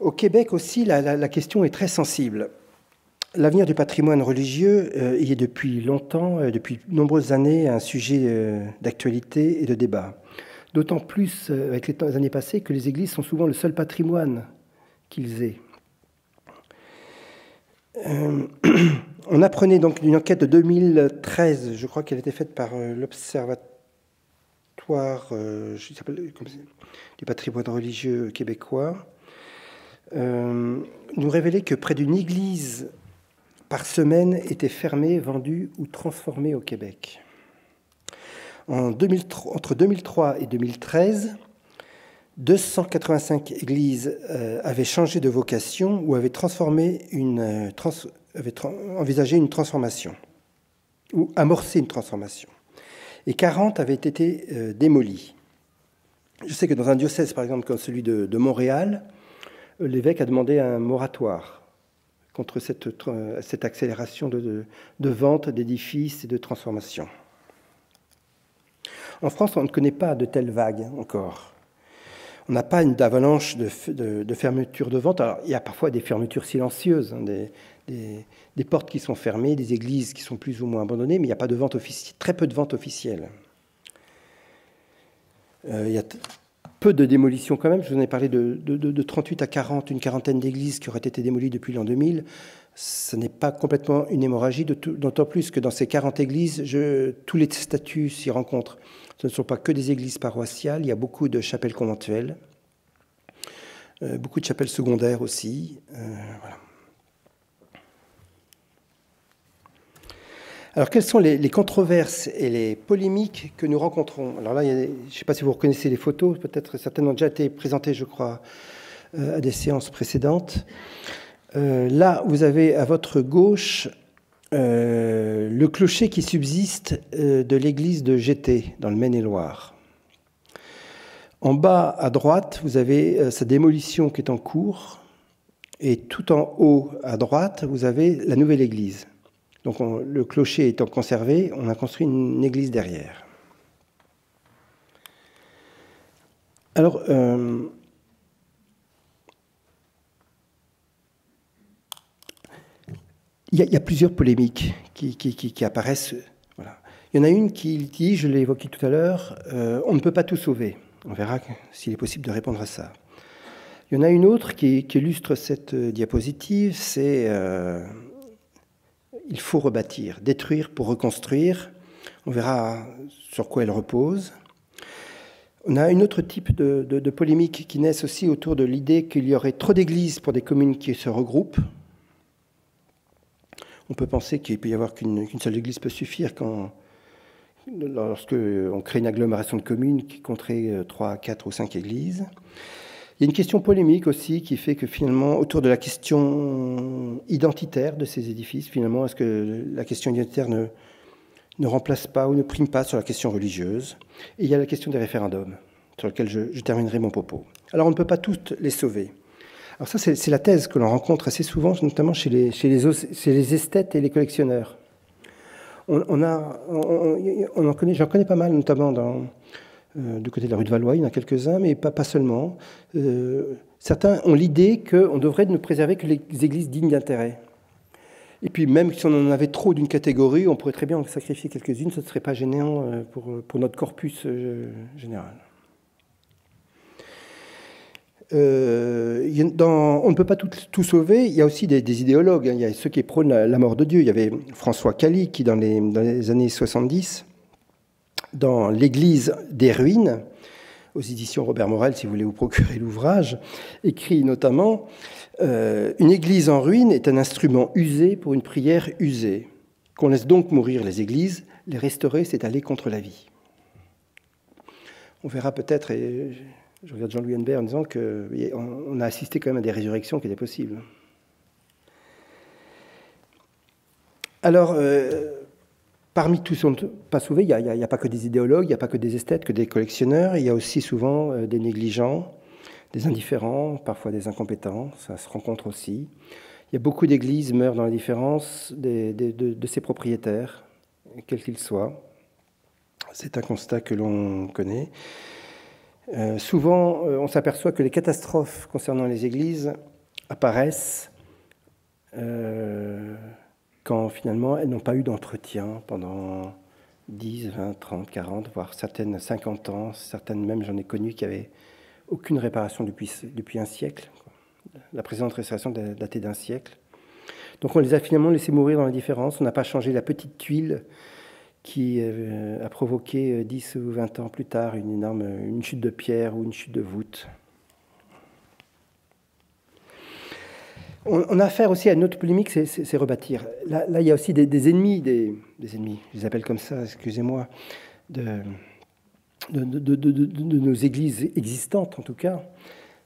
Au Québec aussi, la question est très sensible. L'avenir du patrimoine religieux y est depuis longtemps, depuis de nombreuses années, un sujet d'actualité et de débat. D'autant plus avec les années passées que les églises sont souvent le seul patrimoine qu'ils aient. On apprenait donc d'une enquête de 2013, je crois qu'elle était faite par l'Observatoire du patrimoine religieux québécois, nous révélait que près d'une église par semaine était fermée, vendue ou transformée au Québec. Entre 2003 et 2013, 285 églises avaient changé de vocation ou avaient envisagé une transformation ou amorcé une transformation. Et 40 avaient été démolies. Je sais que dans un diocèse, par exemple, comme celui de Montréal, l'évêque a demandé un moratoire contre cette accélération de vente d'édifices et de transformation. En France, on ne connaît pas de telles vagues encore. on n'a pas une avalanche de fermetures de vente. Alors, il y a parfois des fermetures silencieuses, hein, des portes qui sont fermées, des églises qui sont plus ou moins abandonnées, mais il n'y a pas de vente officielle, très peu de ventes officielles. Il y a peu de démolitions quand même. Je vous en ai parlé de 38 à 40, une quarantaine d'églises qui auraient été démolies depuis l'an 2000. Ce n'est pas complètement une hémorragie, d'autant plus que dans ces 40 églises, tous les statuts s'y rencontrent. Ce ne sont pas que des églises paroissiales, il y a beaucoup de chapelles conventuelles, beaucoup de chapelles secondaires aussi. Voilà. Alors, quelles sont les controverses et les polémiques que nous rencontrons? Alors là, il y a, je ne sais pas si vous reconnaissez les photos, peut-être certaines ont déjà été présentées, je crois, à des séances précédentes. Là, vous avez à votre gauche le clocher qui subsiste de l'église de Gété, dans le Maine-et-Loire. En bas, à droite, vous avez sa démolition qui est en cours. Et tout en haut, à droite, vous avez la nouvelle église. Donc, le clocher étant conservé, on a construit une église derrière. Alors... Il y a plusieurs polémiques qui apparaissent. Voilà. Il y en a une qui dit, je l'ai évoqué tout à l'heure, on ne peut pas tout sauver. On verra s'il est possible de répondre à ça. Il y en a une autre qui illustre cette diapositive, c'est il faut rebâtir, détruire pour reconstruire. On verra sur quoi elle repose. On a un autre type de polémique qui naissent aussi autour de l'idée qu'il y aurait trop d'églises pour des communes qui se regroupent. On peut penser qu'il peut y avoir qu'une seule église peut suffire lorsque on crée une agglomération de communes qui compterait 3, 4 ou 5 églises. Il y a une question polémique aussi qui fait que finalement, autour de la question identitaire de ces édifices, finalement, est-ce que la question identitaire ne remplace pas ou ne prime pas sur la question religieuse? Et il y a la question des référendums, sur laquelle je terminerai mon propos. Alors, on ne peut pas toutes les sauver. Alors ça, c'est la thèse que l'on rencontre assez souvent, notamment chez les esthètes et les collectionneurs. J'en connais pas mal, notamment du côté de la rue de Valois, il y en a quelques-uns, mais pas seulement. Certains ont l'idée qu'on devrait ne préserver que les églises dignes d'intérêt. Et puis même si on en avait trop d'une catégorie, on pourrait très bien en sacrifier quelques-unes, ça ne serait pas gênant pour notre corpus général. On ne peut pas tout sauver. Il y a aussi des idéologues, hein. Il y a ceux qui prônent la mort de Dieu. Il y avait François Cali qui, dans les années 70, dans l'Église des ruines, aux éditions Robert Morel, si vous voulez vous procurer l'ouvrage, écrit notamment « Une église en ruine est un instrument usé pour une prière usée. Qu'on laisse donc mourir les églises, les restaurer, c'est aller contre la vie. » On verra peut-être... Je regarde Jean-Louis Henneberg en disant qu'on a assisté quand même à des résurrections qui étaient possibles. Alors, parmi tous ceux qui ne sont pas sauvés, il n'y a pas que des idéologues, il n'y a pas que des esthètes, que des collectionneurs. Il y a aussi souvent des négligents, des indifférents, parfois des incompétents. Ça se rencontre aussi. Il y a beaucoup d'églises qui meurent dans l'indifférence de ses propriétaires, quels qu'ils soient. C'est un constat que l'on connaît. Souvent, on s'aperçoit que les catastrophes concernant les églises apparaissent quand, finalement, elles n'ont pas eu d'entretien pendant 10, 20, 30, 40, voire certaines 50 ans. Certaines même, j'en ai connu, qui n'avaient aucune réparation depuis un siècle. La présente restauration datait d'un siècle. Donc, on les a finalement laissés mourir dans l'indifférence. On n'a pas changé la petite tuile qui a provoqué 10 ou 20 ans plus tard une chute de pierre ou une chute de voûte. On a affaire aussi à une autre polémique, c'est rebâtir. Là, il y a aussi des ennemis, je les appelle comme ça, excusez-moi, de nos églises existantes en tout cas,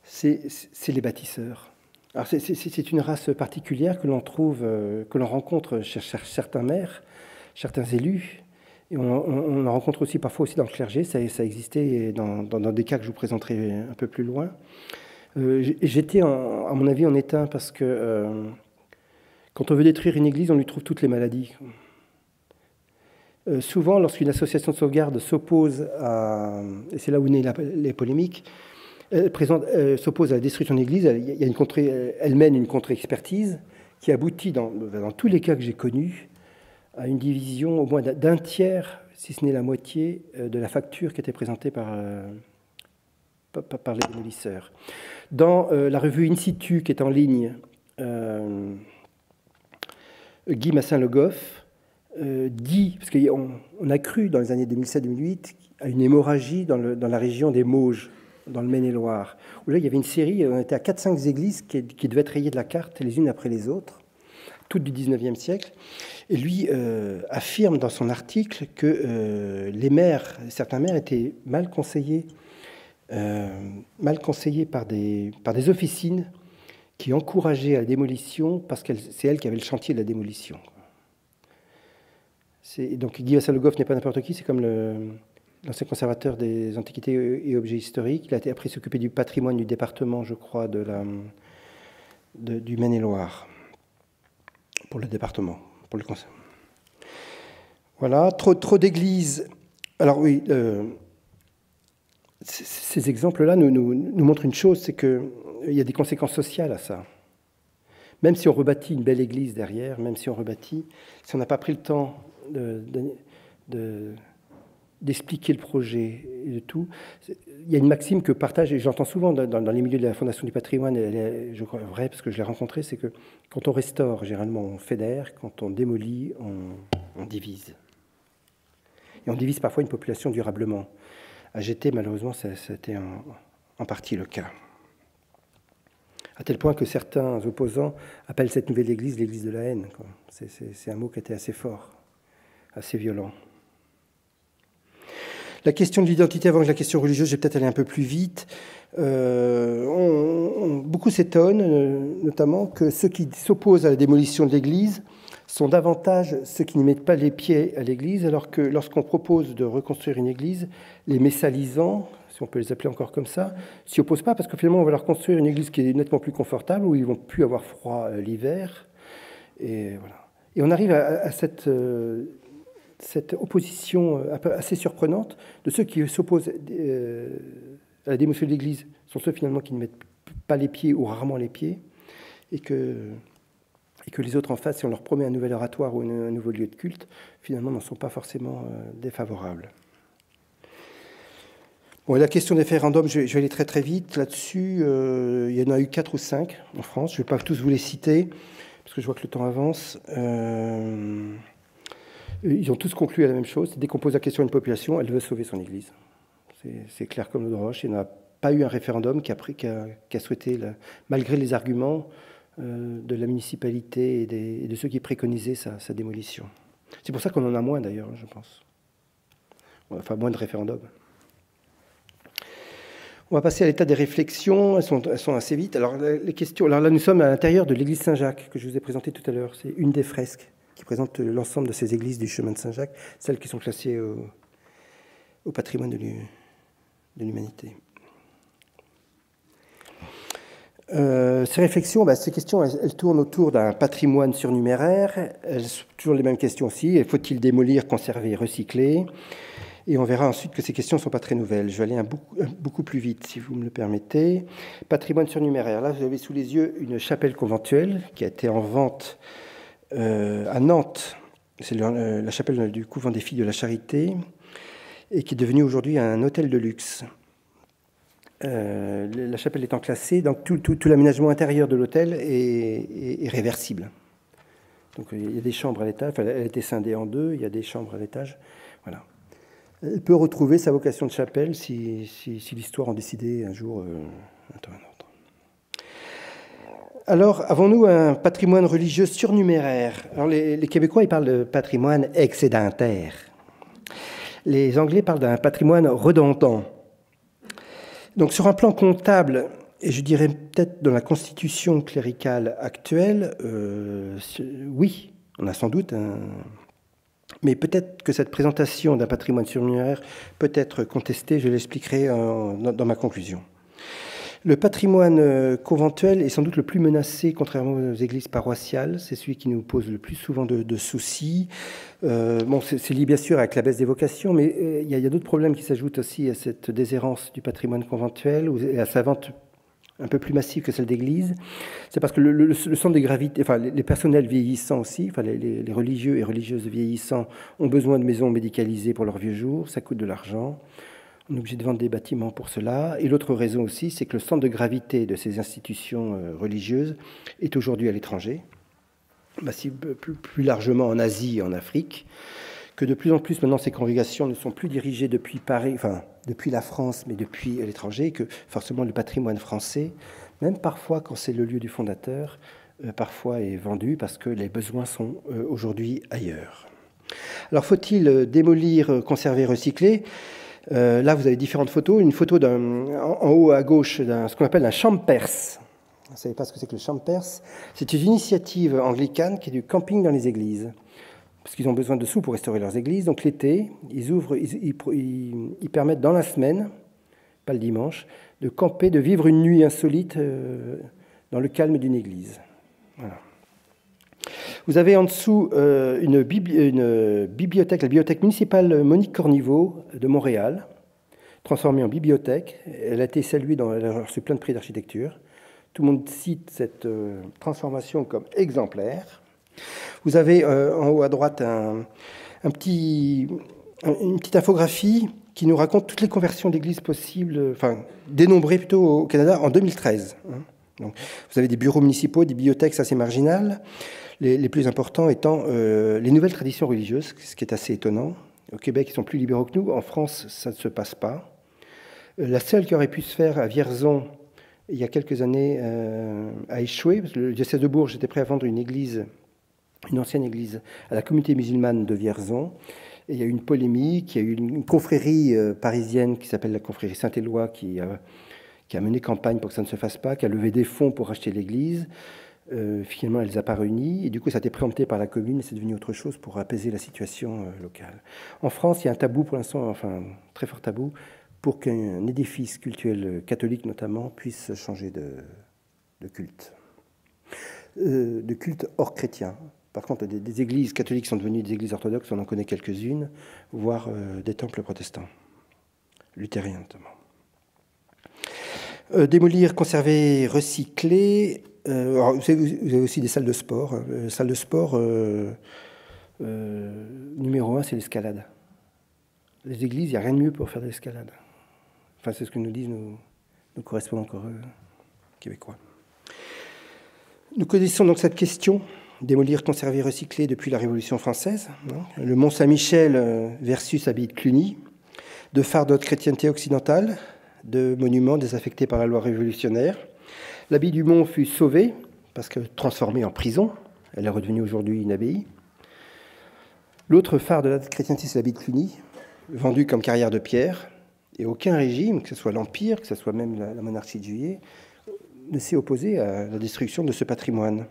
c'est les bâtisseurs. Alors c'est une race particulière que l'on rencontre chez certains maires, certains élus, et on en rencontre aussi parfois dans le clergé, ça existait dans des cas que je vous présenterai un peu plus loin. J'étais, à mon avis, en éteint, parce que quand on veut détruire une église, on lui trouve toutes les maladies. Souvent, lorsqu'une association de sauvegarde s'oppose à... Et c'est là où naissent les polémiques. s'oppose à la destruction de l'église. Elle mène une contre-expertise qui aboutit, dans tous les cas que j'ai connus, à une division au moins d'un tiers, si ce n'est la moitié, de la facture qui était présentée par les démolisseurs. Dans la revue In Situ, qui est en ligne, Guy Massin-Le Goff dit, parce qu'on a cru dans les années 2007-2008 à une hémorragie dans la région des Mauges, dans le Maine-et-Loire, où là il y avait une série, on était à 4-5 églises qui devaient être rayées de la carte les unes après les autres, toutes du 19e siècle. Et lui affirme dans son article que certains maires étaient mal conseillés par des officines qui encourageaient à la démolition parce que c'est elle qui avait le chantier de la démolition. Donc Guy Massin-Le Goff n'est pas n'importe qui, c'est comme l'ancien conservateur des antiquités et objets historiques. Il a été après s'occuper du patrimoine du département, je crois, du Maine-et-Loire, pour le département, pour le conseil. Voilà, trop d'églises. Alors oui, ces exemples-là nous montrent une chose, c'est qu'il y a des conséquences sociales à ça. Même si on rebâtit une belle église derrière, même si on rebâtit, si on n'a pas pris le temps d'expliquer le projet et de tout, il y a une maxime que partage, et j'entends souvent dans les milieux de la Fondation du patrimoine, elle est, je crois, vraie, parce que je l'ai rencontrée, c'est que quand on restaure, généralement on fédère, quand on démolit, on divise. Et on divise parfois une population durablement. À GT, malheureusement, c'était en partie le cas. À tel point que certains opposants appellent cette nouvelle église l'église de la haine. C'est un mot qui était assez fort, assez violent. La question de l'identité, avant que la question religieuse, j'ai peut-être allé un peu plus vite. Beaucoup s'étonnent, notamment, que ceux qui s'opposent à la démolition de l'église sont davantage ceux qui n'y mettent pas les pieds à l'église, alors que lorsqu'on propose de reconstruire une église, les messalisants, si on peut les appeler encore comme ça, ne s'y opposent pas, parce que finalement on va leur construire une église qui est nettement plus confortable, où ils ne vont plus avoir froid l'hiver. Et voilà. Et on arrive à cette opposition assez surprenante de ceux qui s'opposent à la démolition de l'église, sont ceux finalement qui ne mettent pas les pieds ou rarement les pieds, et que les autres en face, si on leur promet un nouvel oratoire ou un nouveau lieu de culte, finalement n'en sont pas forcément défavorables. Bon, la question des référendums, je vais aller très très vite là-dessus. Il y en a eu 4 ou 5 en France, je ne vais pas tous vous les citer, parce que je vois que le temps avance. Ils ont tous conclu à la même chose, dès qu'on pose la question à une population, elle veut sauver son église. C'est clair comme l'eau de roche, il n'y a pas eu un référendum qui a souhaité, malgré les arguments de la municipalité et de ceux qui préconisaient sa démolition. C'est pour ça qu'on en a moins d'ailleurs, je pense. Enfin, moins de référendums. On va passer à l'état des réflexions, elles sont assez vite. Alors, les questions. Alors là, nous sommes à l'intérieur de l'église Saint-Jacques, que je vous ai présentée tout à l'heure. C'est une des fresques qui présente l'ensemble de ces églises du chemin de Saint-Jacques, celles qui sont classées au patrimoine de l'humanité. Ces réflexions, ces questions, elles tournent autour d'un patrimoine surnuméraire. Elles sont toujours les mêmes questions aussi. Faut-il démolir, conserver, recycler? Et on verra ensuite que ces questions ne sont pas très nouvelles. Je vais aller beaucoup plus vite, si vous me le permettez. Patrimoine surnuméraire. Là, vous avez sous les yeux une chapelle conventuelle qui a été en vente à Nantes. C'est la chapelle du couvent des Filles de la Charité et qui est devenue aujourd'hui un hôtel de luxe. La chapelle étant classée, donc tout l'aménagement intérieur de l'hôtel est réversible. Donc il y a des chambres à l'étage, enfin, elle a été scindée en deux, il y a des chambres à l'étage. Voilà. Elle peut retrouver sa vocation de chapelle si l'histoire en décidait un jour, un temps ou un autre. Alors, avons-nous un patrimoine religieux surnuméraire? Alors les Québécois, ils parlent de patrimoine excédentaire. Les Anglais parlent d'un patrimoine redondant. Donc sur un plan comptable, et je dirais peut-être dans la constitution cléricale actuelle, oui, on a sans doute un... Mais peut-être que cette présentation d'un patrimoine surnuméraire peut être contestée, je l'expliquerai dans ma conclusion. Le patrimoine conventuel est sans doute le plus menacé, contrairement aux églises paroissiales. C'est celui qui nous pose le plus souvent de soucis. Bon, c'est lié bien sûr avec la baisse des vocations, mais il y a d'autres problèmes qui s'ajoutent aussi à cette déshérence du patrimoine conventuel, et à sa vente un peu plus massive que celle d'église. C'est parce que le centre des gravités, enfin les personnels vieillissants aussi, enfin les religieux et religieuses vieillissants ont besoin de maisons médicalisées pour leurs vieux jours, ça coûte de l'argent. On est obligé de vendre des bâtiments pour cela. Et l'autre raison aussi, c'est que le centre de gravité de ces institutions religieuses est aujourd'hui à l'étranger, plus largement en Asie et en Afrique, que de plus en plus maintenant ces congrégations ne sont plus dirigées depuis Paris, enfin depuis la France, mais depuis l'étranger, que forcément le patrimoine français, même parfois quand c'est le lieu du fondateur, parfois est vendu parce que les besoins sont aujourd'hui ailleurs. Alors faut-il démolir, conserver, recycler ? Là, vous avez différentes photos. Une photo en haut à gauche, ce qu'on appelle un champ perse. Vous ne savez pas ce que c'est que le champ perse? C'est une initiative anglicane qui est du camping dans les églises. Parce qu'ils ont besoin de sous pour restaurer leurs églises. Donc l'été, ils permettent dans la semaine, pas le dimanche, de camper, de vivre une nuit insolite dans le calme d'une église. Voilà. Vous avez en dessous une bibliothèque, la bibliothèque municipale Monique Corniveau de Montréal, transformée en bibliothèque. Elle a été saluée, elle a reçu plein de prix d'architecture. Tout le monde cite cette transformation comme exemplaire. Vous avez en haut à droite une petite infographie qui nous raconte toutes les conversions d'églises possibles, enfin dénombrées plutôt au Canada en 2013. Donc, vous avez des bureaux municipaux, des bibliothèques assez marginales. Les plus importants étant les nouvelles traditions religieuses, ce qui est assez étonnant. Au Québec, ils sont plus libéraux que nous. En France, ça ne se passe pas. La seule qui aurait pu se faire à Vierzon, il y a quelques années, a échoué. Le diocèse de Bourges était prêt à vendre une ancienne église, à la communauté musulmane de Vierzon. Et il y a eu une polémique. Il y a eu une confrérie parisienne qui s'appelle la confrérie Saint-Éloi qui a mené campagne pour que ça ne se fasse pas, qui a levé des fonds pour acheter l'église. Finalement, elle les a pas réunies, et du coup, ça a été préempté par la commune, et c'est devenu autre chose pour apaiser la situation locale. En France, il y a un tabou pour l'instant, enfin, un très fort tabou, pour qu'un édifice cultuel catholique, notamment, puisse changer de culte. De culte hors chrétien. Par contre, des églises catholiques sont devenues des églises orthodoxes, on en connaît quelques-unes, voire des temples protestants, luthériens notamment. Démolir, conserver, recycler... Alors, vous avez aussi des salles de sport. Salles de sport, numéro 1, c'est l'escalade. Les églises, il n'y a rien de mieux pour faire de l'escalade. Enfin, c'est ce que nous disent nos correspondants québécois. Nous connaissons donc cette question, démolir, conserver, recycler depuis la Révolution française. Le Mont-Saint-Michel versus l'abbaye de Cluny, deux phares de haute chrétienté occidentale, deux monuments désaffectés par la loi révolutionnaire. L'abbaye du Mont fut sauvée, parce que transformée en prison, elle est redevenue aujourd'hui une abbaye. L'autre phare de la chrétienté, c'est l'abbaye de Cluny, vendue comme carrière de pierre, et aucun régime, que ce soit l'Empire, que ce soit même la monarchie de Juillet, ne s'est opposé à la destruction de ce patrimoine.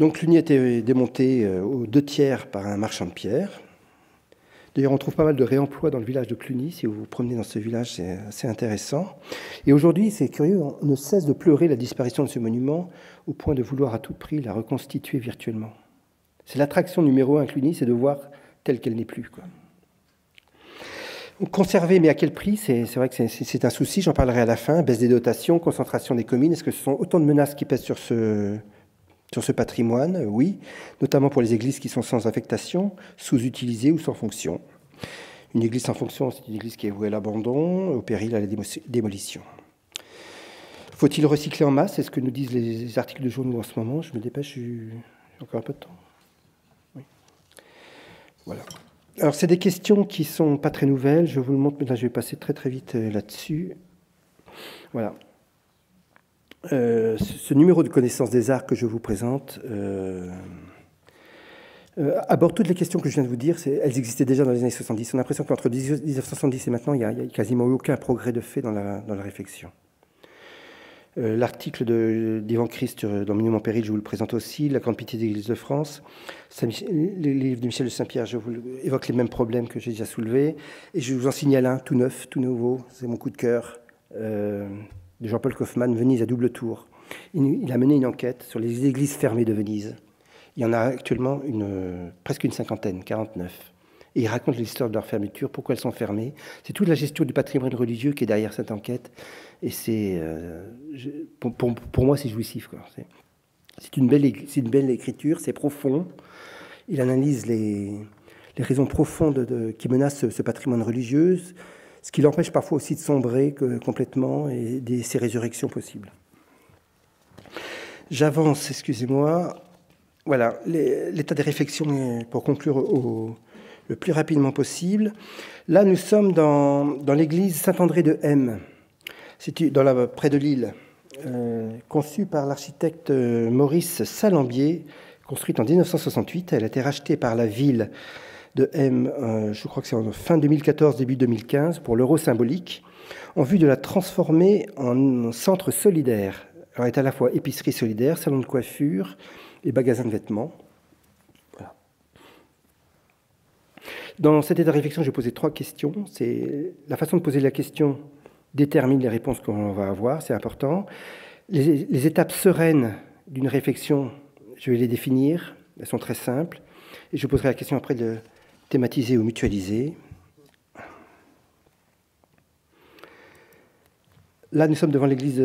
Donc Cluny a été démonté aux 2 tiers par un marchand de pierre. D'ailleurs, on trouve pas mal de réemploi dans le village de Cluny. Si vous vous promenez dans ce village, c'est assez intéressant. Et aujourd'hui, c'est curieux, on ne cesse de pleurer la disparition de ce monument au point de vouloir à tout prix la reconstituer virtuellement. C'est l'attraction numéro 1 à Cluny, c'est de voir telle qu'elle n'est plus, quoi. Conserver, mais à quel prix? C'est vrai que c'est un souci, j'en parlerai à la fin. Baisse des dotations, concentration des communes. Est-ce que ce sont autant de menaces qui pèsent sur ce patrimoine? Oui, notamment pour les églises qui sont sans affectation, sous-utilisées ou sans fonction. Une église sans fonction, c'est une église qui est vouée à l'abandon, au péril à la démolition. Faut-il recycler en masse? C'est ce que nous disent les articles de journaux en ce moment. Je me dépêche, j'ai encore un peu de temps. Oui. Voilà. Alors, c'est des questions qui ne sont pas très nouvelles. Je vous le montre, mais là, je vais passer très vite là-dessus. Voilà. Ce numéro de connaissance des arts que je vous présente aborde toutes les questions que je viens de vous dire. Elles existaient déjà dans les années 70. On a l'impression qu'entre 1970 et maintenant, il n'y a quasiment aucun progrès de fait dans la réflexion. L'article d'Yvan Christ dans Monuments en péril, je vous le présente aussi. La Grande Pitié des Églises de France. Les livres de Michel de Saint-Pierre, je vous évoque les mêmes problèmes que j'ai déjà soulevés. Et je vous en signale un tout neuf, tout nouveau. C'est mon coup de cœur. de Jean-Paul Kaufmann, Venise à double tour. Il a mené une enquête sur les églises fermées de Venise. Il y en a actuellement presque une cinquantaine, 49. Et il raconte l'histoire de leur fermeture, pourquoi elles sont fermées. C'est toute la gestion du patrimoine religieux qui est derrière cette enquête. Et c'est, pour moi, c'est jouissif. C'est une belle écriture, c'est profond. Il analyse les raisons profondes qui menacent ce patrimoine religieux, ce qui l'empêche parfois aussi de sombrer complètement et de ses résurrections possibles. J'avance, excusez-moi. Voilà, l'état des réflexions pour conclure le plus rapidement possible. Là, nous sommes dans l'église Saint-André de M, située près de Lille, conçue par l'architecte Maurice Salambier, construite en 1968. Elle a été rachetée par la ville de M, je crois que c'est en fin 2014, début 2015, pour l'euro symbolique, en vue de la transformer en centre solidaire. Alors, elle est à la fois épicerie solidaire, salon de coiffure et magasin de vêtements. Voilà. Dans cet état de réflexion, j'ai posé trois questions. La façon de poser la question détermine les réponses qu'on va avoir, c'est important. Les étapes sereines d'une réflexion, je vais les définir, elles sont très simples. Et je poserai la question après de thématiser ou mutualiser. Là, nous sommes devant l'église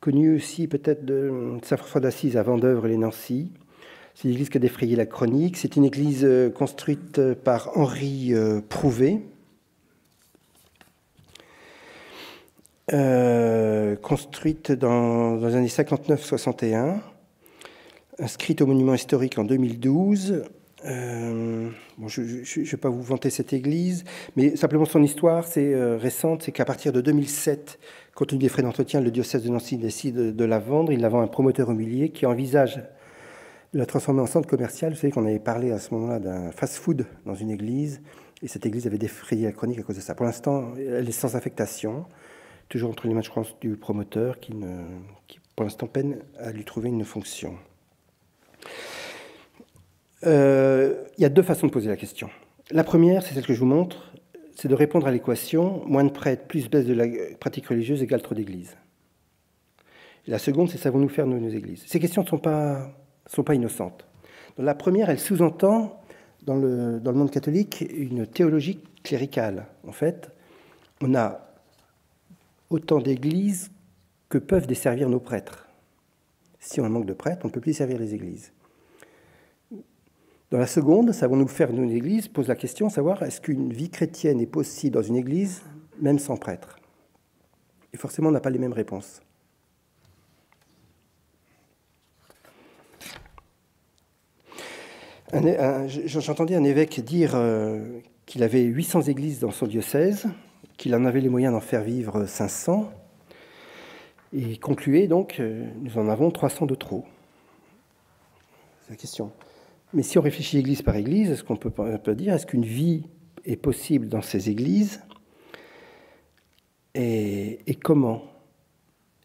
connue aussi peut-être de Saint-François d'Assise à Vendeuvre-les-Nancy. C'est l'église qui a défrayé la chronique. C'est une église construite par Henri Prouvé, construite dans les années 59-61, inscrite au monument historique en 2012. Bon, je ne vais pas vous vanter cette église, mais simplement son histoire, c'est récente, c'est qu'à partir de 2007, compte tenu des frais d'entretien, le diocèse de Nancy décide de la vendre. Il la vend à un promoteur immobilier qui envisage de la transformer en centre commercial. Vous savez qu'on avait parlé à ce moment-là d'un fast-food dans une église, et cette église avait défrayé la chronique à cause de ça. Pour l'instant, elle est sans affectation, toujours entre les mains, je pense, du promoteur qui pour l'instant peine à lui trouver une fonction. Il y a deux façons de poser la question. La première, c'est celle que je vous montre, c'est de répondre à l'équation moins de prêtres, plus baisse de la pratique religieuse égale trop d'églises. La seconde, c'est savons-nous faire nos églises. Ces questions ne sont pas innocentes. Dans la première, elle sous-entend, dans le monde catholique, une théologie cléricale. En fait, on a autant d'églises que peuvent desservir nos prêtres. Si on manque de prêtres, on ne peut plus servir les églises. Dans la seconde, savons-nous faire une église, pose la question de savoir est-ce qu'une vie chrétienne est possible dans une église, même sans prêtre. Et forcément, on n'a pas les mêmes réponses. J'entendais un évêque dire qu'il avait 800 églises dans son diocèse, qu'il en avait les moyens d'en faire vivre 500, et concluait donc « nous en avons 300 de trop ». C'est la question. Mais si on réfléchit église par église, est-ce qu'on peut dire, est-ce qu'une vie est possible dans ces églises et comment?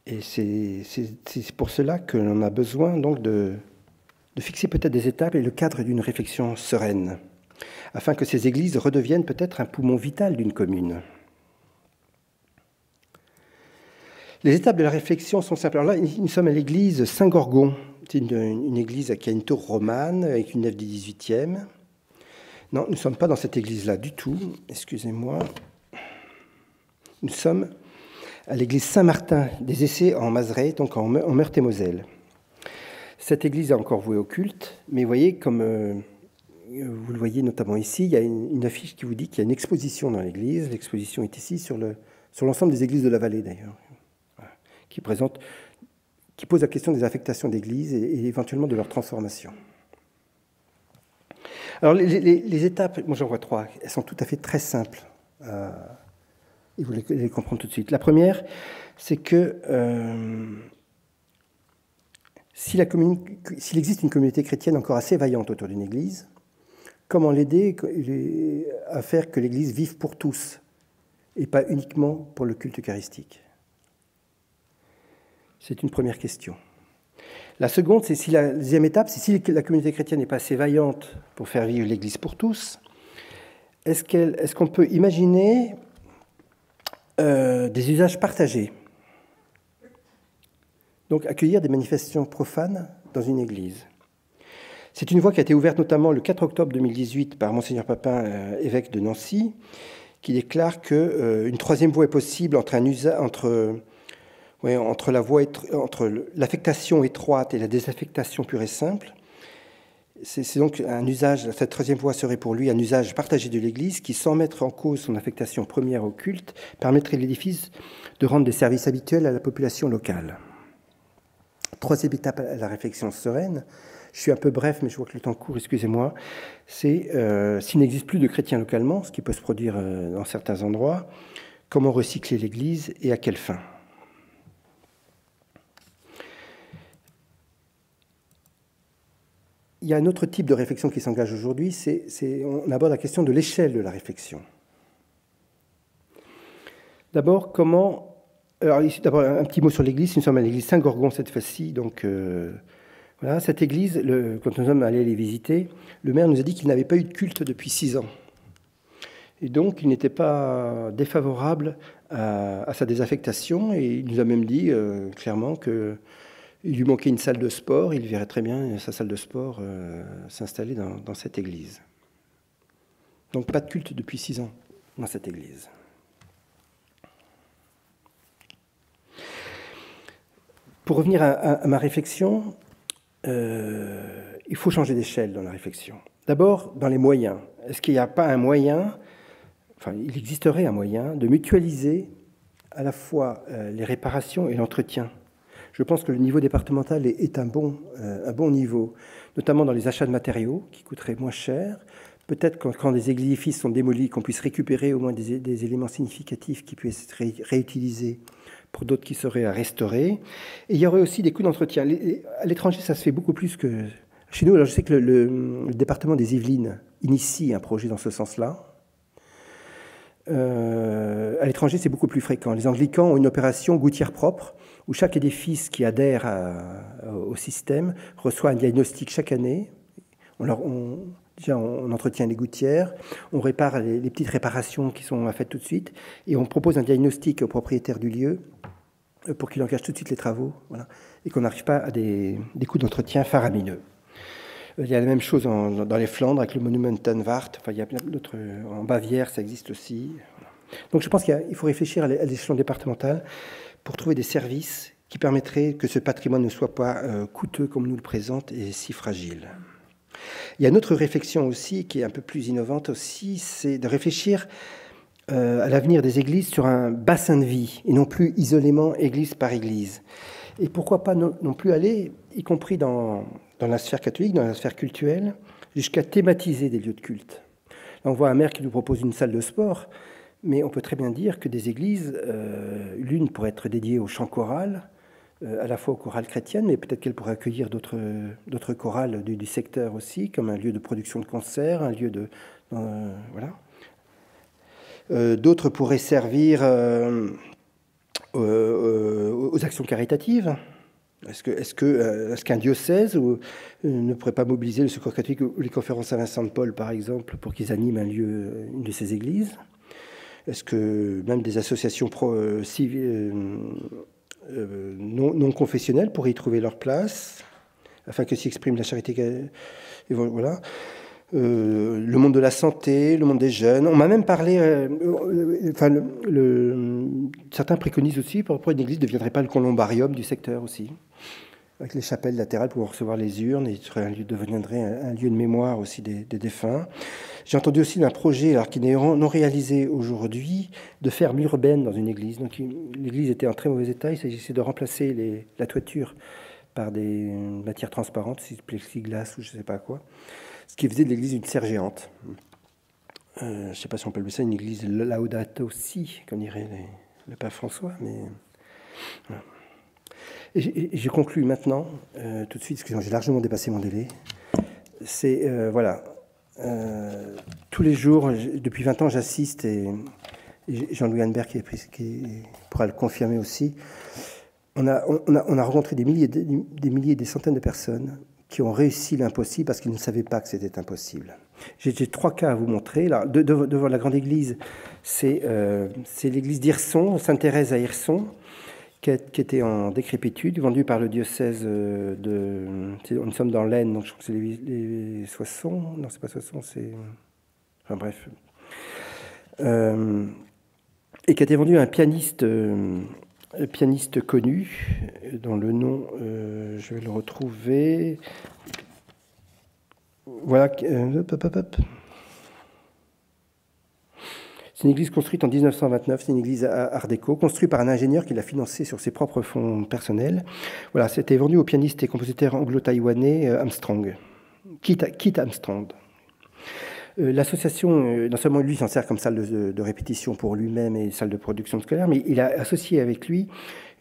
Et c'est pour cela que l'on a besoin donc de fixer peut-être des étapes et le cadre d'une réflexion sereine, afin que ces églises redeviennent peut-être un poumon vital d'une commune. Les étapes de la réflexion sont simples. Alors là, nous sommes à l'église Saint-Gorgon. C'est une église qui a une tour romane avec une nef du 18e. Non, nous ne sommes pas dans cette église-là du tout. Excusez-moi. Nous sommes à l'église Saint-Martin des Essais en Mazeray, donc en Meurthe-et-Moselle. Cette église est encore vouée au culte, mais vous voyez, comme vous le voyez notamment ici, il y a une affiche qui vous dit qu'il y a une exposition dans l'église. L'exposition est ici sur l'ensemble des églises de la vallée, d'ailleurs, voilà, qui pose la question des affectations d'église et éventuellement de leur transformation. Alors, les étapes, moi j'en vois trois, elles sont tout à fait très simples, et vous les comprenez tout de suite. La première, c'est que s'il existe une communauté chrétienne encore assez vaillante autour d'une église, comment l'aider à faire que l'église vive pour tous, et pas uniquement pour le culte eucharistique? C'est une première question. La seconde, c'est la deuxième étape, c'est si la communauté chrétienne n'est pas assez vaillante pour faire vivre l'Église pour tous, est-ce qu'on peut imaginer des usages partagés. Donc accueillir des manifestations profanes dans une église. C'est une voie qui a été ouverte notamment le 4 octobre 2018 par Monseigneur Papin, évêque de Nancy, qui déclare qu'une troisième voie est possible entre l'affectation étroite et la désaffectation pure et simple. C'est donc un usage, cette troisième voie serait pour lui un usage partagé de l'Église qui, sans mettre en cause son affectation première au culte, permettrait à l'édifice de rendre des services habituels à la population locale. Troisième étape à la réflexion sereine, je suis un peu bref, mais je vois que le temps court, excusez-moi, c'est s'il n'existe plus de chrétiens localement, ce qui peut se produire dans certains endroits, comment recycler l'Église et à quelle fin ? Il y a un autre type de réflexion qui s'engage aujourd'hui, on aborde la question de l'échelle de la réflexion. D'abord, un petit mot sur l'église, nous sommes à l'église Saint-Gorgon cette fois-ci, donc voilà, cette église, quand nous sommes allés les visiter, le maire nous a dit qu'il n'avait pas eu de culte depuis 6 ans. Et donc, il n'était pas défavorable à sa désaffectation, et il nous a même dit clairement que il lui manquait une salle de sport, il verrait très bien sa salle de sport s'installer dans cette église. Donc pas de culte depuis 6 ans dans cette église. Pour revenir à ma réflexion, il faut changer d'échelle dans la réflexion. D'abord, dans les moyens. Est-ce qu'il n'y a pas un moyen, enfin il existerait un moyen, de mutualiser à la fois les réparations et l'entretien? Je pense que le niveau départemental est un bon niveau, notamment dans les achats de matériaux, qui coûteraient moins cher. Peut-être quand des édifices sont démolis, qu'on puisse récupérer au moins des éléments significatifs qui puissent être réutilisés pour d'autres qui seraient à restaurer. Et il y aurait aussi des coûts d'entretien. À l'étranger, ça se fait beaucoup plus que chez nous. Alors, je sais que le département des Yvelines initie un projet dans ce sens-là. À l'étranger, c'est beaucoup plus fréquent. Les Anglicans ont une opération gouttière propre, où chaque édifice qui adhère au système reçoit un diagnostic chaque année. On entretient les gouttières, on répare les petites réparations qui sont faites tout de suite, et on propose un diagnostic au propriétaire du lieu pour qu'il engage tout de suite les travaux, voilà, et qu'on n'arrive pas à des coûts d'entretien faramineux. Il y a la même chose dans les Flandres avec le monument Tanvart, enfin, il y a plein d'autres, en Bavière ça existe aussi. Voilà. Donc je pense qu'il faut réfléchir à l'échelon départemental pour trouver des services qui permettraient que ce patrimoine ne soit pas coûteux comme nous le présente et si fragile. Il y a une autre réflexion aussi qui est un peu plus innovante aussi, c'est de réfléchir à l'avenir des églises sur un bassin de vie et non plus isolément église par église. Et pourquoi pas non plus aller, y compris dans la sphère catholique, dans la sphère cultuelle, jusqu'à thématiser des lieux de culte. Là, on voit un maire qui nous propose une salle de sport. Mais on peut très bien dire que des églises, l'une pourrait être dédiée au chant choral, à la fois aux chorales chrétiennes, mais peut-être qu'elle pourrait accueillir d'autres chorales du secteur aussi, comme un lieu de production de concerts, un lieu de... voilà. D'autres pourraient servir aux actions caritatives. Est-ce qu'un diocèse ne pourrait pas mobiliser le Secours catholique ou les conférences Saint-Vincent de Paul, par exemple, pour qu'ils animent une de ces églises ? Est-ce que même des associations non confessionnelles pourraient y trouver leur place, afin que s'y exprime la charité? Voilà. Le monde de la santé, le monde des jeunes. On m'a même parlé... certains préconisent aussi, pourquoi une église ne deviendrait pas le columbarium du secteur aussi, avec les chapelles latérales pour recevoir les urnes, et deviendrait un lieu de mémoire aussi des défunts. J'ai entendu aussi d'un projet, alors qui n'est non réalisé aujourd'hui, de ferme urbaine dans une église. Donc l'église était en très mauvais état, il s'agissait de remplacer la toiture par des matières transparentes, plexiglas ou je ne sais pas quoi, ce qui faisait de l'église une serre géante. Je ne sais pas si on peut appeler ça une église Laudato Si, comme dirait le pape François, mais... Voilà. Et je conclue maintenant, tout de suite, parce que j'ai largement dépassé mon délai. C'est, voilà, tous les jours, depuis 20 ans, j'assiste, et Jean-Louis Hanneberg, qui pourra le confirmer aussi, on a rencontré des milliers, des centaines de personnes qui ont réussi l'impossible parce qu'ils ne savaient pas que c'était impossible. J'ai 3 cas à vous montrer. Là, devant la grande église, c'est l'église d'Hirson, Sainte-Thérèse à Hirson, qui était en décrépitude, vendue par le diocèse de... Nous sommes dans l'Aisne, donc je crois que c'est les Soissons. Non, c'est pas Soissons, c'est... Enfin bref. Et qui a été vendue à un pianiste connu, dont le nom, je vais le retrouver. Voilà. C'est une église construite en 1929, c'est une église art déco, construite par un ingénieur qui l'a financée sur ses propres fonds personnels. Voilà, c'était vendu au pianiste et compositeur anglo-taïwanais Armstrong, Kit Armstrong. L'association, non seulement lui s'en sert comme salle de répétition pour lui-même et salle de production scolaire, mais il a associé avec lui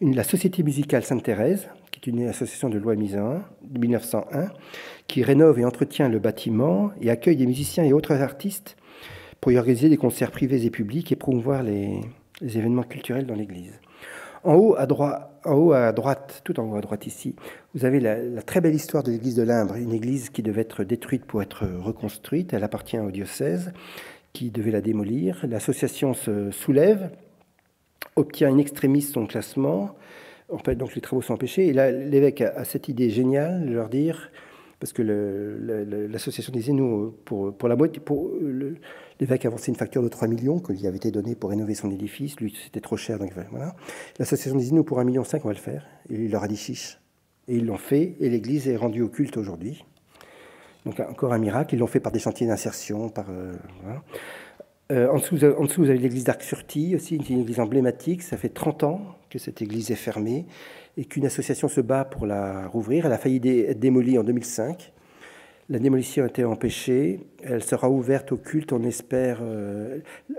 la Société musicale Sainte-Thérèse, qui est une association de loi mise en 1901, qui rénove et entretient le bâtiment et accueille des musiciens et autres artistes pour y organiser des concerts privés et publics et promouvoir les événements culturels dans l'église. En haut à droite, tout en haut à droite ici, vous avez la très belle histoire de l'église de Limbre, une église qui devait être détruite pour être reconstruite. Elle appartient au diocèse qui devait la démolir. L'association se soulève, obtient in extremis son classement. En fait, donc les travaux sont empêchés. Et là, l'évêque a cette idée géniale de leur dire, parce que l'association disait, nous, pour la moitié, l'évêque avançait une facture de 3 millions que lui avait été donnée pour rénover son édifice. Lui, c'était trop cher, donc voilà. L'association disait, nous, pour 1,5 million, on va le faire. Et il leur a dit chiche. Et ils l'ont fait, et l'église est rendue au culte aujourd'hui. Donc, encore un miracle. Ils l'ont fait par des chantiers d'insertion, par... voilà. En dessous, vous avez l'église d'Arc-sur-Tille, aussi une église emblématique. Ça fait 30 ans que cette église est fermée et qu'une association se bat pour la rouvrir. Elle a failli être démolie en 2005. La démolition a été empêchée. Elle sera ouverte au culte, on espère.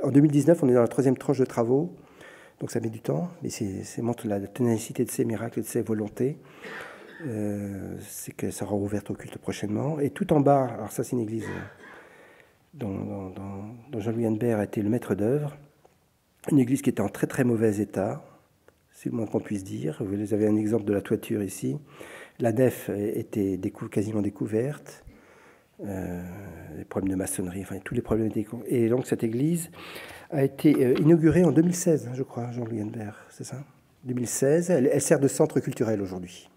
En 2019, on est dans la troisième tranche de travaux. Donc ça met du temps, mais ça montre la ténacité de ces miracles et de ces volontés. C'est qu'elle sera ouverte au culte prochainement. Et tout en bas, alors ça c'est une église... dont Jean-Louis Hennebert a été le maître d'œuvre, une église qui était en très très mauvais état, c'est le moins qu'on puisse dire. Vous avez un exemple de la toiture ici. La nef était quasiment découverte, les problèmes de maçonnerie, enfin tous les problèmes. Et donc cette église a été inaugurée en 2016, je crois, Jean-Louis Hennebert, c'est ça, 2016, elle sert de centre culturel aujourd'hui.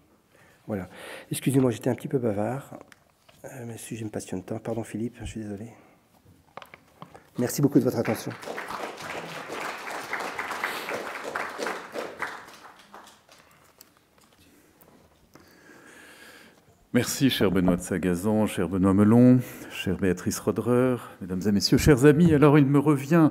Voilà. Excusez-moi, j'étais un petit peu bavard, mais le sujet me passionne tant. Pardon Philippe, je suis désolé. Merci beaucoup de votre attention. Merci, cher Benoît de Sagazan, cher Benoît Melon, chère Béatrice Rodereur, mesdames et messieurs, chers amis. Alors, il me revient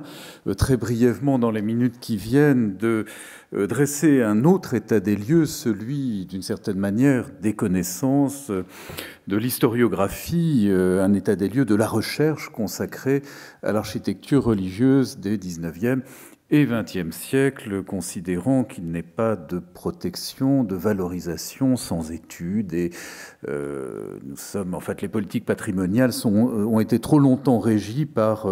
très brièvement dans les minutes qui viennent de dresser un autre état des lieux, celui, d'une certaine manière, des connaissances, de l'historiographie, un état des lieux de la recherche consacrée à l'architecture religieuse des 19e et 20e siècle, considérant qu'il n'est pas de protection, de valorisation sans étude. Et nous sommes, en fait, les politiques patrimoniales ont été trop longtemps régies par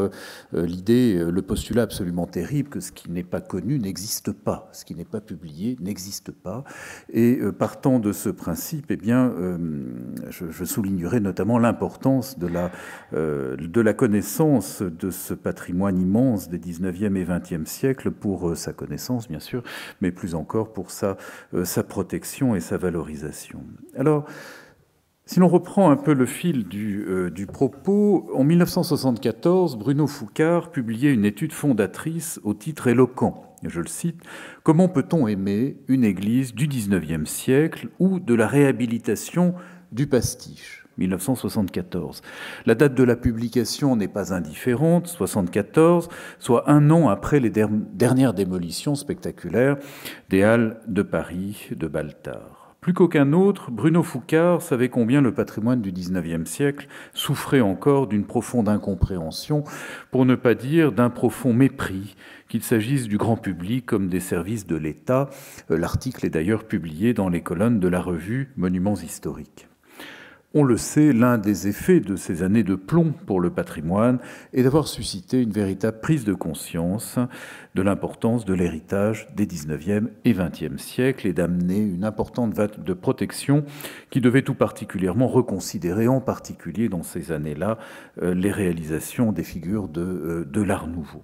l'idée, le postulat absolument terrible que ce qui n'est pas connu n'existe pas, ce qui n'est pas publié n'existe pas. Et partant de ce principe, eh bien, je soulignerai notamment l'importance de la connaissance de ce patrimoine immense des 19e et 20e siècles, pour sa connaissance, bien sûr, mais plus encore pour sa protection et sa valorisation. Alors, si l'on reprend un peu le fil du propos, en 1974, Bruno Foucard publiait une étude fondatrice au titre éloquent. Je le cite, « Comment peut-on aimer une église du XIXe siècle ou de la réhabilitation du pastiche ?» 1974. La date de la publication n'est pas indifférente, 1974, soit un an après les dernières démolitions spectaculaires des Halles de Paris de Baltard. Plus qu'aucun autre, Bruno Foucard savait combien le patrimoine du XIXe siècle souffrait encore d'une profonde incompréhension, pour ne pas dire d'un profond mépris, qu'il s'agisse du grand public comme des services de l'État. L'article est d'ailleurs publié dans les colonnes de la revue Monuments historiques. On le sait, l'un des effets de ces années de plomb pour le patrimoine est d'avoir suscité une véritable prise de conscience de l'importance de l'héritage des 19e et 20e siècles et d'amener une importante vague de protection qui devait tout particulièrement reconsidérer, en particulier dans ces années-là, les réalisations des figures de l'Art nouveau.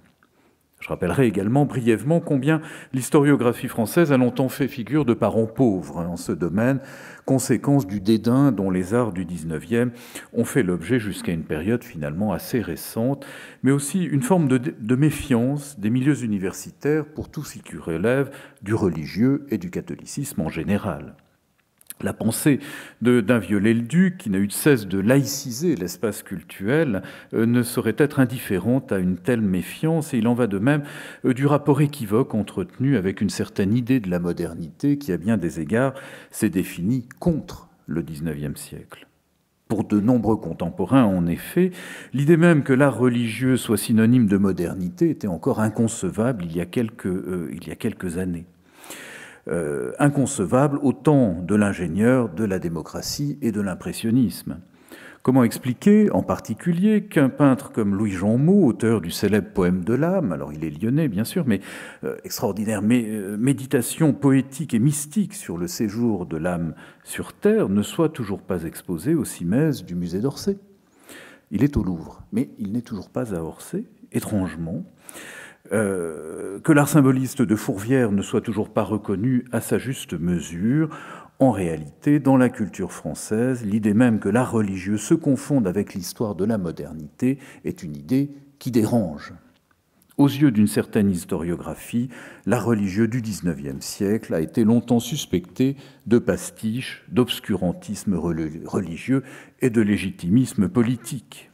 Je rappellerai également brièvement combien l'historiographie française a longtemps fait figure de parents pauvres en ce domaine, conséquence du dédain dont les arts du XIXe ont fait l'objet jusqu'à une période finalement assez récente, mais aussi une forme de méfiance des milieux universitaires pour tout ce qui relève du religieux et du catholicisme en général. La pensée d'un Viollet-le-Duc, qui n'a eu de cesse de laïciser l'espace cultuel, ne saurait être indifférente à une telle méfiance. Et il en va de même du rapport équivoque entretenu avec une certaine idée de la modernité qui, à bien des égards, s'est définie contre le XIXe siècle. Pour de nombreux contemporains, en effet, l'idée même que l'art religieux soit synonyme de modernité était encore inconcevable il y a quelques années. Inconcevable au temps de l'ingénieur, de la démocratie et de l'impressionnisme. Comment expliquer, en particulier, qu'un peintre comme Louis Janmot, auteur du célèbre poème de l'âme, alors il est lyonnais bien sûr, mais extraordinaire méditation poétique et mystique sur le séjour de l'âme sur terre, ne soit toujours pas exposé aux cimaises du musée d'Orsay. Il est au Louvre, mais il n'est toujours pas à Orsay, étrangement. Que l'art symboliste de Fourvière ne soit toujours pas reconnu à sa juste mesure. En réalité, dans la culture française, l'idée même que l'art religieux se confonde avec l'histoire de la modernité est une idée qui dérange. Aux yeux d'une certaine historiographie, l'art religieux du XIXe siècle a été longtemps suspecté de pastiche, d'obscurantisme religieux et de légitimisme politique.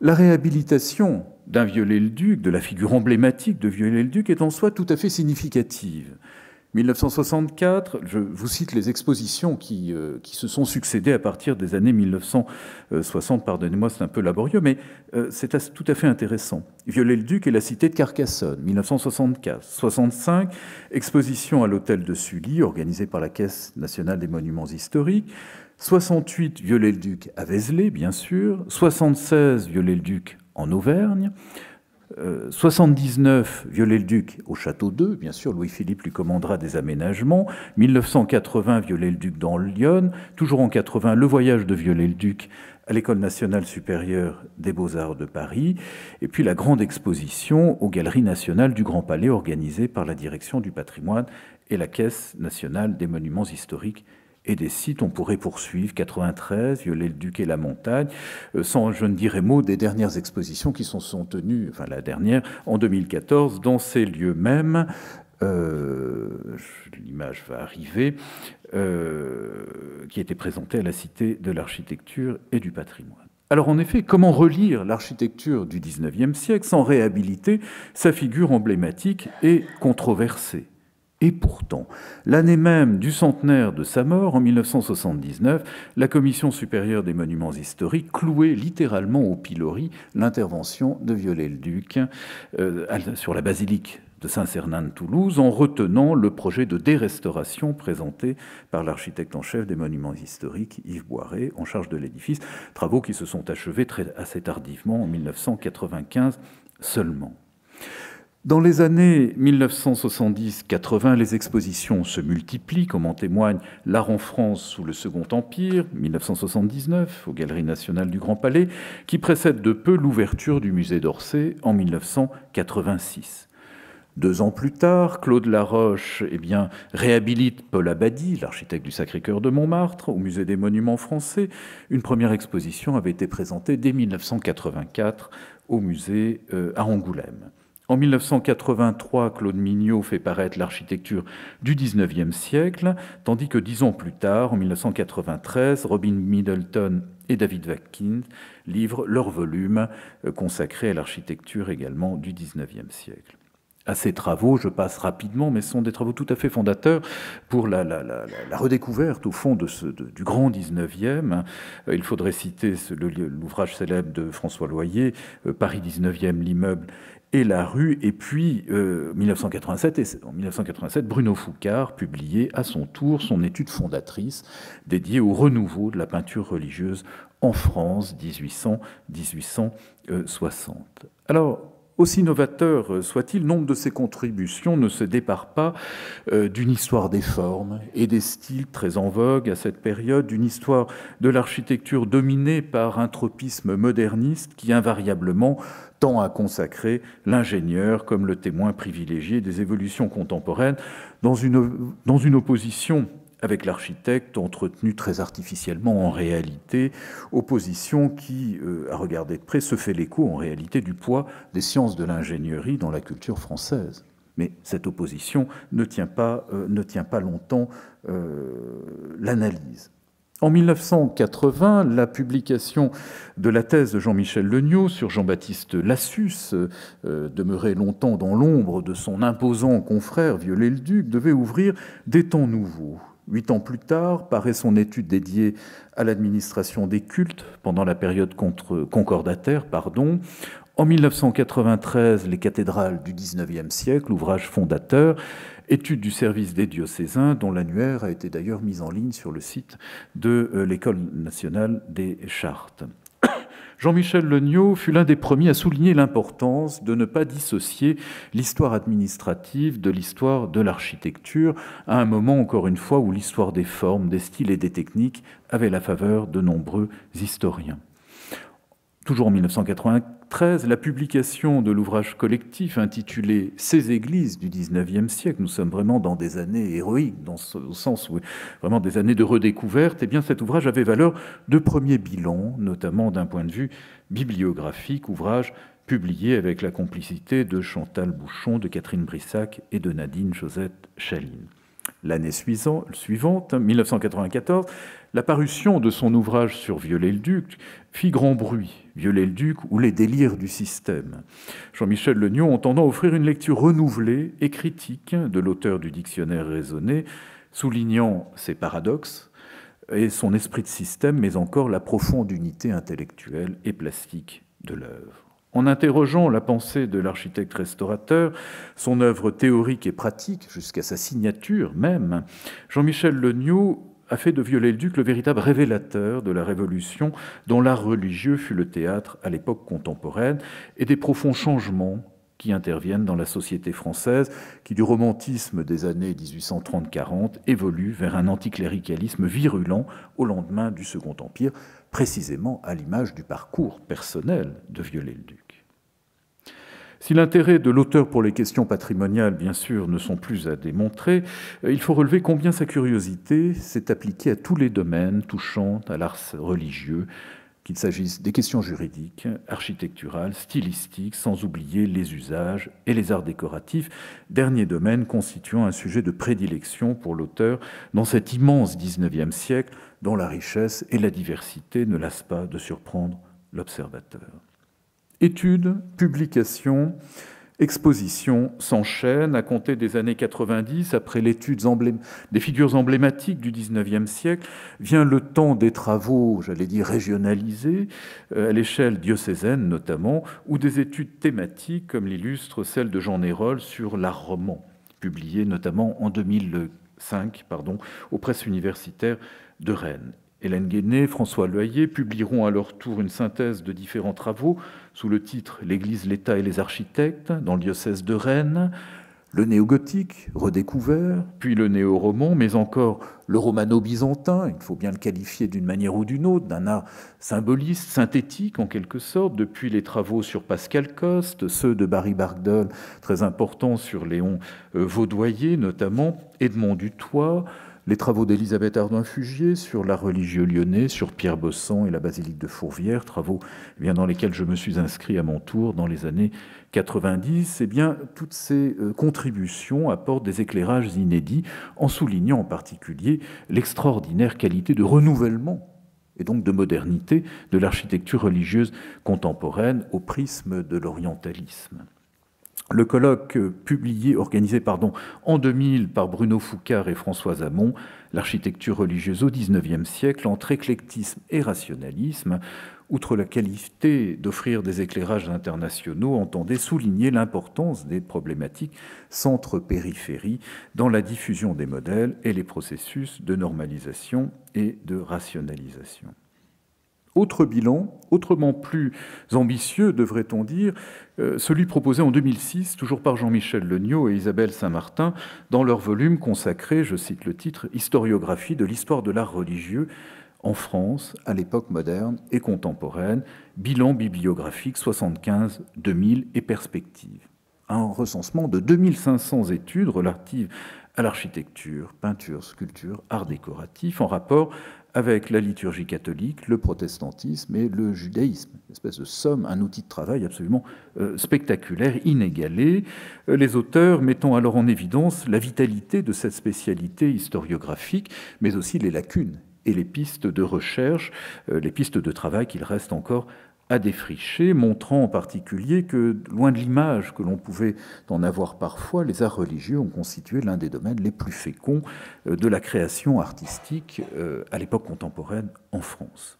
La réhabilitation d'un Viollet-le-Duc, de la figure emblématique de Viollet-le-Duc, est en soi tout à fait significative. 1964, je vous cite les expositions qui se sont succédées à partir des années 1960, pardonnez-moi, c'est un peu laborieux, mais c'est tout à fait intéressant. Viollet-le-Duc et la cité de Carcassonne, 1975-65, exposition à l'hôtel de Sully, organisée par la Caisse nationale des monuments historiques, 68, Viollet-le-Duc à Vézelay, bien sûr, 76, Viollet-le-Duc en Auvergne, 79, Viollet-le-Duc au Château d'Eu, bien sûr, Louis-Philippe lui commandera des aménagements, 1980, Viollet-le-Duc dans Lyon, toujours en 80, le voyage de Viollet-le-Duc à l'École nationale supérieure des beaux-arts de Paris, et puis la grande exposition aux Galeries nationales du Grand Palais, organisée par la Direction du patrimoine et la Caisse nationale des monuments historiques et des sites. On pourrait poursuivre 93, Viollet-le-Duc et la montagne, sans, je ne dirais mot, des dernières expositions qui sont tenues, enfin la dernière, en 2014, dans ces lieux mêmes. L'image va arriver, qui était présentée à la Cité de l'Architecture et du Patrimoine. Alors en effet, comment relire l'architecture du XIXe siècle sans réhabiliter sa figure emblématique et controversée ? Et pourtant, l'année même du centenaire de sa mort, en 1979, la Commission supérieure des monuments historiques clouait littéralement au pilori l'intervention de Viollet-le-Duc sur la basilique de Saint-Sernin-de-Toulouse, en retenant le projet de dérestauration présenté par l'architecte en chef des monuments historiques, Yves Boiré, en charge de l'édifice, travaux qui se sont achevés assez tardivement, en 1995 seulement. Dans les années 1970-80, les expositions se multiplient, comme en témoigne l'art en France sous le Second Empire, 1979, aux Galeries nationales du Grand Palais, qui précède de peu l'ouverture du musée d'Orsay en 1986. 2 ans plus tard, Claude Laroche réhabilite Paul Abadie, l'architecte du Sacré-Cœur de Montmartre, au Musée des Monuments français. Une première exposition avait été présentée dès 1984 au musée à Angoulême. En 1983, Claude Mignot fait paraître l'architecture du XIXe siècle, tandis que 10 ans plus tard, en 1993, Robin Middleton et David Watkins livrent leur volume consacré à l'architecture également du XIXe siècle. À ces travaux, je passe rapidement, mais ce sont des travaux tout à fait fondateurs pour la redécouverte, au fond, du grand XIXe. Il faudrait citer l'ouvrage célèbre de François Loyer, Paris XIXe, l'immeuble et la rue, et puis en 1987, Bruno Foucard publiait à son tour son étude fondatrice dédiée au renouveau de la peinture religieuse en France, 1800-1860. Alors, Aussi novateur soit-il, nombre de ses contributions ne se départent pas d'une histoire des formes et des styles très en vogue à cette période, d'une histoire de l'architecture dominée par un tropisme moderniste qui invariablement tend à consacrer l'ingénieur comme le témoin privilégié des évolutions contemporaines, dans une opposition avec l'architecte entretenu très artificiellement en réalité, opposition qui, à regarder de près, se fait l'écho en réalité du poids des sciences de l'ingénierie dans la culture française. Mais cette opposition ne tient pas longtemps l'analyse. En 1980, la publication de la thèse de Jean-Michel Leniaud sur Jean-Baptiste Lassus, demeuré longtemps dans l'ombre de son imposant confrère Viollet-le-Duc, devait ouvrir des temps nouveaux. 8 ans plus tard, paraît son étude dédiée à l'administration des cultes pendant la période concordataire. En 1993, les cathédrales du XIXe siècle, ouvrage fondateur, étude du service des diocésains, dont l'annuaire a été d'ailleurs mis en ligne sur le site de l'École nationale des chartes. Jean-Michel Leniaud fut l'un des premiers à souligner l'importance de ne pas dissocier l'histoire administrative de l'histoire de l'architecture, à un moment, encore une fois, où l'histoire des formes, des styles et des techniques avait la faveur de nombreux historiens. Toujours en 1993, la publication de l'ouvrage collectif intitulé « Ces églises du XIXe siècle », nous sommes vraiment dans des années héroïques, au sens où vraiment des années de redécouverte, et bien cet ouvrage avait valeur de premier bilan, notamment d'un point de vue bibliographique, ouvrage publié avec la complicité de Chantal Bouchon, de Catherine Brissac et de Nadine Josette Chaline. L'année suivante, 1994, la parution de son ouvrage sur Viollet-le-Duc fit grand bruit. Viollet-le-Duc ou les délires du système. Jean-Michel Leniaud entendant offrir une lecture renouvelée et critique de l'auteur du dictionnaire raisonné, soulignant ses paradoxes et son esprit de système, mais encore la profonde unité intellectuelle et plastique de l'œuvre. En interrogeant la pensée de l'architecte restaurateur, son œuvre théorique et pratique, jusqu'à sa signature même, Jean-Michel Leniaud a fait de Viollet-le-Duc le véritable révélateur de la Révolution dont l'art religieux fut le théâtre à l'époque contemporaine et des profonds changements qui interviennent dans la société française, qui du romantisme des années 1830-40 évolue vers un anticléricalisme virulent au lendemain du Second Empire, précisément à l'image du parcours personnel de Viollet-le-Duc. Si l'intérêt de l'auteur pour les questions patrimoniales, bien sûr, ne sont plus à démontrer, il faut relever combien sa curiosité s'est appliquée à tous les domaines touchant à l'art religieux, qu'il s'agisse des questions juridiques, architecturales, stylistiques, sans oublier les usages et les arts décoratifs, dernier domaine constituant un sujet de prédilection pour l'auteur dans cet immense XIXe siècle dont la richesse et la diversité ne lassent pas de surprendre l'observateur. Études, publications, expositions s'enchaînent à compter des années 90, après l'étude des figures emblématiques du XIXe siècle, vient le temps des travaux, j'allais dire régionalisés, à l'échelle diocésaine notamment, ou des études thématiques comme l'illustre celle de Jean Nérolle sur l'art roman, publiée notamment en 2005 aux presses universitaires de Rennes. Hélène Guéné, François Loyer publieront à leur tour une synthèse de différents travaux sous le titre « L'Église, l'État et les architectes » dans le diocèse de Rennes, le néo-gothique redécouvert, puis le néo-roman, mais encore le romano-byzantin, il faut bien le qualifier d'une manière ou d'une autre, d'un art symboliste, synthétique en quelque sorte, depuis les travaux sur Pascal Coste, ceux de Barry Bargdel, très importants sur Léon Vaudoyer notamment, Edmond Dutoit, les travaux d'Élisabeth Ardouin-Fugier sur l'art religieux lyonnais, sur Pierre Bossan et la basilique de Fourvière, travaux dans lesquels je me suis inscrit à mon tour dans les années 90, toutes ces contributions apportent des éclairages inédits en soulignant en particulier l'extraordinaire qualité de renouvellement et donc de modernité de l'architecture religieuse contemporaine au prisme de l'orientalisme. Le colloque organisé en 2000 par Bruno Foucard et François Hamon, l'architecture religieuse au XIXe siècle entre éclectisme et rationalisme, outre la qualité d'offrir des éclairages internationaux, entendait souligner l'importance des problématiques centre-périphérie dans la diffusion des modèles et les processus de normalisation et de rationalisation. Autre bilan, autrement plus ambitieux, devrait-on dire, celui proposé en 2006, toujours par Jean-Michel Leniaud et Isabelle Saint-Martin, dans leur volume consacré, je cite le titre, « Historiographie de l'histoire de l'art religieux en France à l'époque moderne et contemporaine, bilan bibliographique 75-2000 et perspectives ». Un recensement de 2500 études relatives à l'architecture, peinture, sculpture, art décoratif, en rapport avec la liturgie catholique, le protestantisme et le judaïsme. Une espèce de somme, un outil de travail absolument spectaculaire, inégalé. Les auteurs mettant alors en évidence la vitalité de cette spécialité historiographique, mais aussi les lacunes et les pistes de recherche, les pistes de travail qu'il reste encore à défricher, montrant en particulier que, loin de l'image que l'on pouvait en avoir parfois, les arts religieux ont constitué l'un des domaines les plus féconds de la création artistique à l'époque contemporaine en France.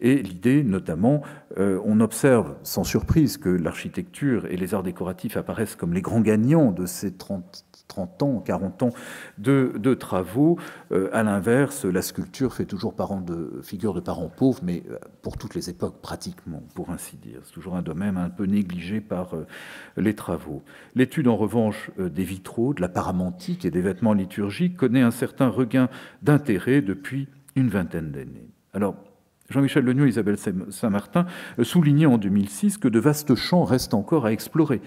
Et l'idée, notamment, on observe sans surprise que l'architecture et les arts décoratifs apparaissent comme les grands gagnants de ces 40 ans de travaux. À l'inverse, la sculpture fait toujours figure de parents pauvres, mais pour toutes les époques pratiquement, pour ainsi dire. C'est toujours un domaine un peu négligé par les travaux. L'étude, en revanche, des vitraux, de la paramantique et des vêtements liturgiques connaît un certain regain d'intérêt depuis une vingtaine d'années. Alors, Jean-Michel Leniaud et Isabelle Saint-Martin soulignaient en 2006 que de vastes champs restent encore à explorer.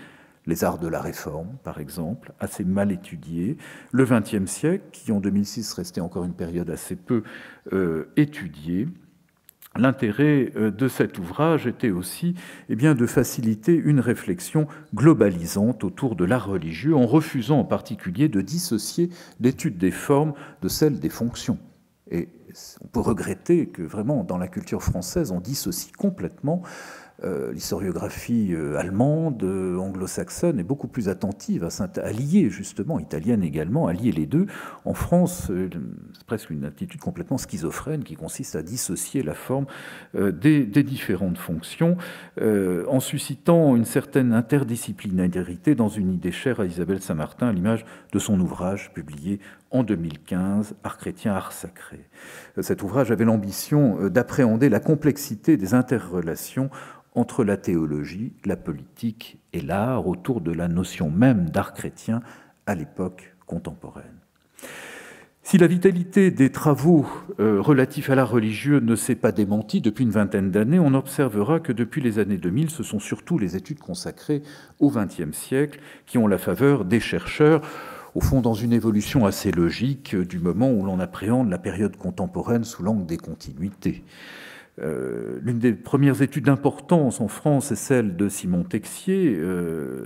Les arts de la Réforme, par exemple, assez mal étudiés, le XXe siècle, qui en 2006 restait encore une période assez peu étudiée. L'intérêt de cet ouvrage était aussi de faciliter une réflexion globalisante autour de l'art religieux, en refusant en particulier de dissocier l'étude des formes de celle des fonctions. Et on peut regretter que vraiment, dans la culture française, on dissocie complètement. L'historiographie allemande, anglo-saxonne, est beaucoup plus attentive à lier, justement, italienne également, à lier les deux. En France, c'est presque une attitude complètement schizophrène qui consiste à dissocier la forme des différentes fonctions, en suscitant une certaine interdisciplinarité dans une idée chère à Isabelle Saint-Martin, à l'image de son ouvrage publié en 2015, « Art chrétien, art sacré ». Cet ouvrage avait l'ambition d'appréhender la complexité des interrelations entre la théologie, la politique et l'art autour de la notion même d'art chrétien à l'époque contemporaine. Si la vitalité des travaux relatifs à l'art religieux ne s'est pas démentie depuis une vingtaine d'années, on observera que depuis les années 2000, ce sont surtout les études consacrées au XXe siècle qui ont la faveur des chercheurs, au fond dans une évolution assez logique du moment où l'on appréhende la période contemporaine sous l'angle des continuités. L'une des premières études d'importance en France est celle de Simon Texier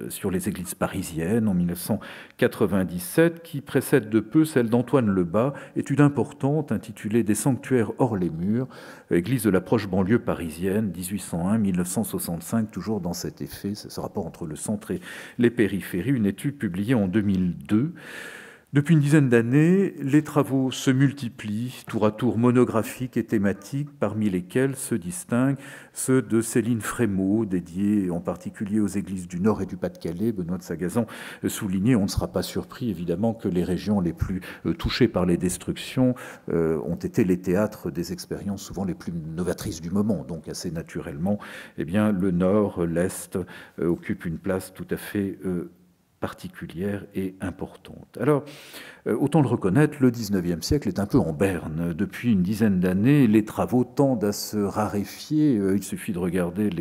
sur les églises parisiennes en 1997, qui précède de peu celle d'Antoine Lebas, étude importante intitulée « Des sanctuaires hors les murs, église de la proche banlieue parisienne, 1801-1965 », toujours dans cet effet, ce rapport entre le centre et les périphéries, une étude publiée en 2002. Depuis une dizaine d'années, les travaux se multiplient, tour à tour monographiques et thématiques, parmi lesquels se distinguent ceux de Céline Frémaux, dédiés en particulier aux églises du Nord et du Pas-de-Calais. Benoît de Sagazan soulignait, on ne sera pas surpris évidemment que les régions les plus touchées par les destructions ont été les théâtres des expériences souvent les plus novatrices du moment. Donc assez naturellement, le Nord, l'Est occupent une place tout à fait particulière et importante. Alors, autant le reconnaître, le XIXe siècle est un peu en berne. Depuis une dizaine d'années, les travaux tendent à se raréfier. Il suffit de regarder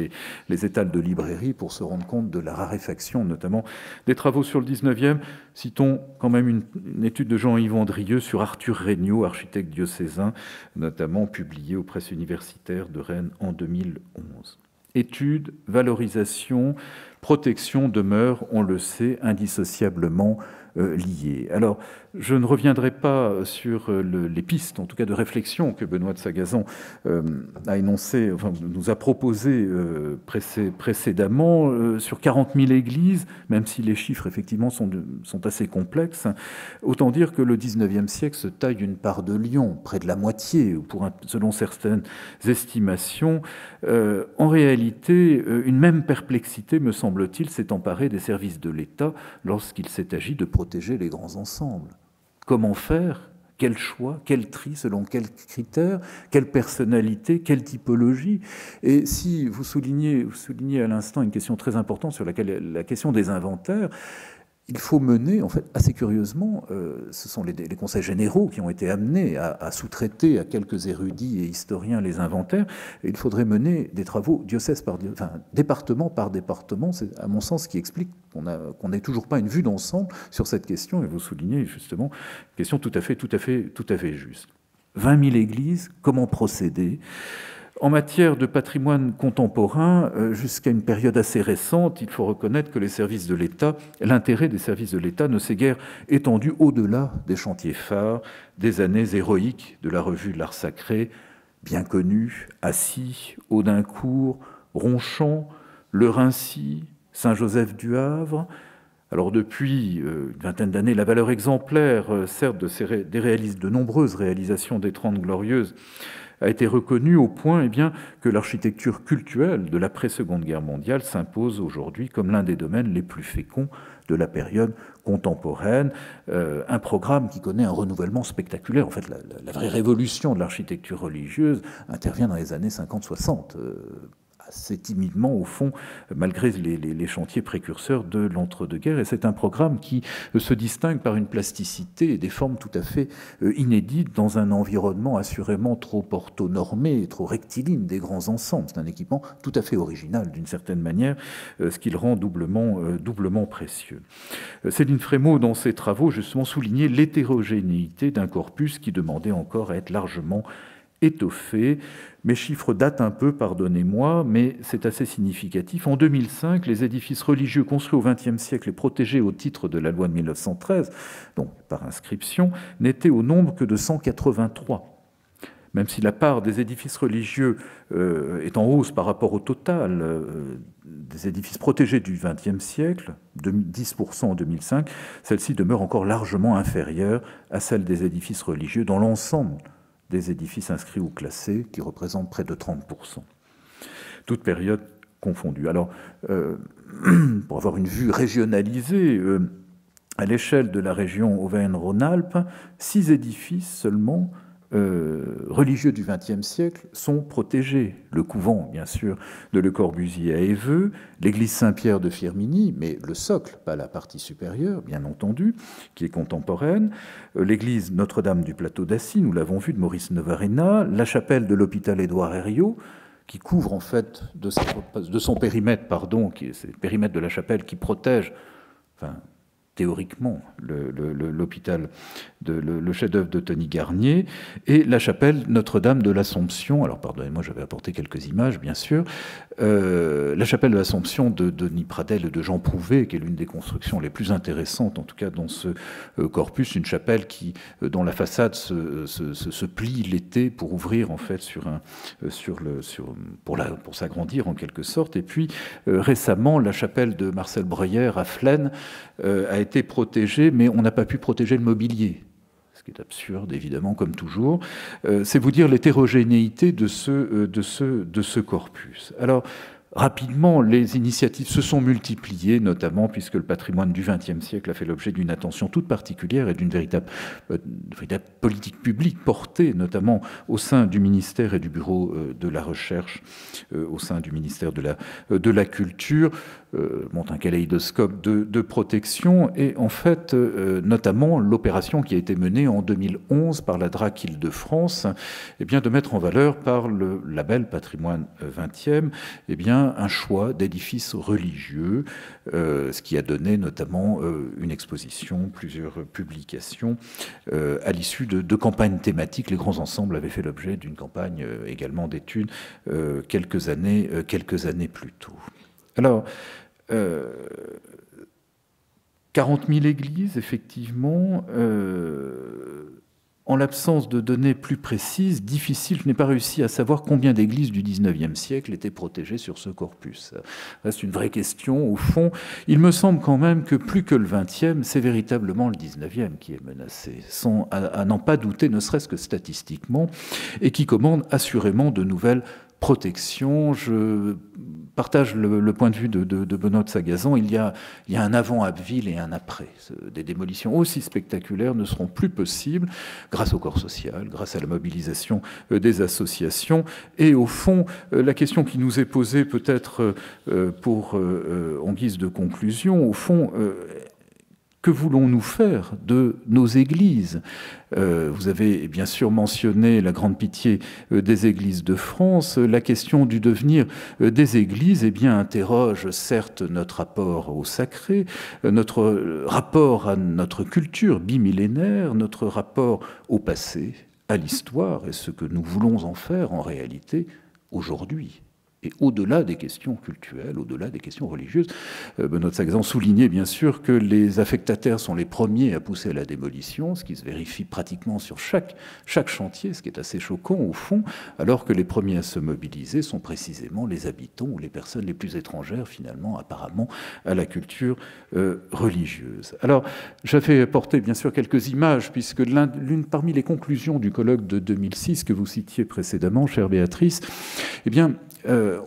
les étals de librairie pour se rendre compte de la raréfaction, notamment des travaux sur le XIXe. Citons quand même une étude de Jean-Yves Andrieux sur Arthur Regnault, architecte diocésain, notamment publiée aux presses universitaires de Rennes en 2011. Études, valorisation, protection demeurent, on le sait, indissociablement liées. Alors, je ne reviendrai pas sur les pistes, en tout cas de réflexion, que Benoît de Sagazan a énoncées, enfin, nous a proposées précédemment, sur 40 000 églises, même si les chiffres, effectivement, sont assez complexes. Autant dire que le XIXe siècle se taille une part de lion, près de la moitié, selon certaines estimations. En réalité, une même perplexité, me semble s'est emparé des services de l'État lorsqu'il s'est agi de protéger les grands ensembles. Comment faire Quel choix, quel tri, selon quels critères, quelle personnalité, quelle typologie. Et si vous soulignez à l'instant une question très importante sur laquelle la question des inventaires, il faut mener, en fait, assez curieusement, ce sont les conseils généraux qui ont été amenés à sous-traiter à quelques érudits et historiens les inventaires, et il faudrait mener des travaux département par département, c'est à mon sens ce qui explique qu'on n'ait toujours pas une vue d'ensemble sur cette question, et vous soulignez justement une question tout à fait juste. 20 000 églises, comment procéder ? En matière de patrimoine contemporain, jusqu'à une période assez récente, il faut reconnaître que les services de l'État, l'intérêt des services de l'État ne s'est guère étendu au-delà des chantiers phares, des années héroïques de la revue de l'art sacré, bien connue, Assy, Audincourt, Ronchamp, Le Raincy, Saint-Joseph-du-Havre. Alors depuis une vingtaine d'années, la valeur exemplaire, certes, de nombreuses réalisations des Trente Glorieuses, a été reconnue au point que l'architecture cultuelle de l'après-Seconde Guerre mondiale s'impose aujourd'hui comme l'un des domaines les plus féconds de la période contemporaine. Un programme qui connaît un renouvellement spectaculaire. En fait, la vraie révolution de l'architecture religieuse intervient dans les années 50-60, assez timidement, au fond, malgré les chantiers précurseurs de l'entre-deux-guerres. Et c'est un programme qui se distingue par une plasticité et des formes tout à fait inédites dans un environnement assurément trop orthonormé et trop rectiligne des grands ensembles. C'est un équipement tout à fait original, d'une certaine manière, ce qui le rend doublement précieux. Céline Frémaux, dans ses travaux, justement, soulignait l'hétérogénéité d'un corpus qui demandait encore à être largement étoffé. Mes chiffres datent un peu, pardonnez-moi, mais c'est assez significatif. En 2005, les édifices religieux construits au XXe siècle et protégés au titre de la loi de 1913, donc par inscription, n'étaient au nombre que de 183. Même si la part des édifices religieux est en hausse par rapport au total des édifices protégés du XXe siècle, 10% en 2005, celle-ci demeure encore largement inférieure à celle des édifices religieux dans l'ensemble des édifices inscrits ou classés, qui représentent près de 30%. Toute période confondue. Alors, pour avoir une vue régionalisée, à l'échelle de la région Auvergne-Rhône-Alpes, 6 édifices seulement religieux du XXe siècle sont protégés. Le couvent, bien sûr, de Le Corbusier à Éveux, l'église Saint-Pierre de Firminy, mais le socle, pas la partie supérieure, bien entendu, qui est contemporaine, l'église Notre-Dame du Plateau d'Assy, nous l'avons vu, de Maurice Novarina, la chapelle de l'hôpital Édouard Herriot, qui couvre en fait de son périmètre, pardon, c'est le périmètre de la chapelle qui protège, enfin, théoriquement, le chef-d'œuvre de Tony Garnier, et la chapelle Notre-Dame de l'Assomption, alors pardonnez-moi, j'avais apporté quelques images, bien sûr, la chapelle de l'Assomption de Denis Pradel et de Jean Prouvé, qui est l'une des constructions les plus intéressantes, en tout cas dans ce corpus, une chapelle dont la façade se plie l'été pour ouvrir, en fait, pour s'agrandir, en quelque sorte, et puis, récemment, la chapelle de Marcel Breuillère à Flaine a été protégée, mais on n'a pas pu protéger le mobilier, ce qui est absurde, évidemment, comme toujours. C'est vous dire l'hétérogénéité de ce corpus. Alors, rapidement, les initiatives se sont multipliées, notamment puisque le patrimoine du XXe siècle a fait l'objet d'une attention toute particulière et d'une véritable politique publique portée, notamment au sein du ministère et du bureau de la recherche, au sein du ministère de la culture, monte un kaléidoscope de protection, et en fait, notamment l'opération qui a été menée en 2011 par la DRAC Île-de-France, de mettre en valeur par le label patrimoine XXe, un choix d'édifices religieux, ce qui a donné notamment une exposition, plusieurs publications, à l'issue de campagnes thématiques. Les grands ensembles avaient fait l'objet d'une campagne également d'études quelques années plus tôt. Alors, 40 000 églises, effectivement. En l'absence de données plus précises, difficile, je n'ai pas réussi à savoir combien d'églises du XIXe siècle étaient protégées sur ce corpus. C'est une vraie question, au fond. Il me semble quand même que plus que le XXe, c'est véritablement le XIXe qui est menacé, sans à n'en pas douter, ne serait-ce que statistiquement, et qui commande assurément de nouvelles protections. Je partage le point de vue de Benoît de Sagazan. Il y a un avant Abbeville et un après. Des démolitions aussi spectaculaires ne seront plus possibles grâce au corps social, grâce à la mobilisation des associations. Et au fond, la question qui nous est posée peut-être en guise de conclusion, au fond... Que voulons-nous faire de nos églises? Vous avez bien sûr mentionné la grande pitié des églises de France. La question du devenir des églises eh bien, interroge certes notre rapport au sacré, notre rapport à notre culture bimillénaire, notre rapport au passé, à l'histoire et ce que nous voulons en faire en réalité aujourd'hui. Et au-delà des questions culturelles, au-delà des questions religieuses, Benoît de Sagazan soulignait bien sûr que les affectataires sont les premiers à pousser à la démolition, ce qui se vérifie pratiquement sur chaque chantier, ce qui est assez choquant au fond, alors que les premiers à se mobiliser sont précisément les habitants ou les personnes les plus étrangères finalement apparemment à la culture religieuse. Alors j'avais apporté bien sûr quelques images, puisque l'une parmi les conclusions du colloque de 2006 que vous citiez précédemment, chère Béatrice, eh bien...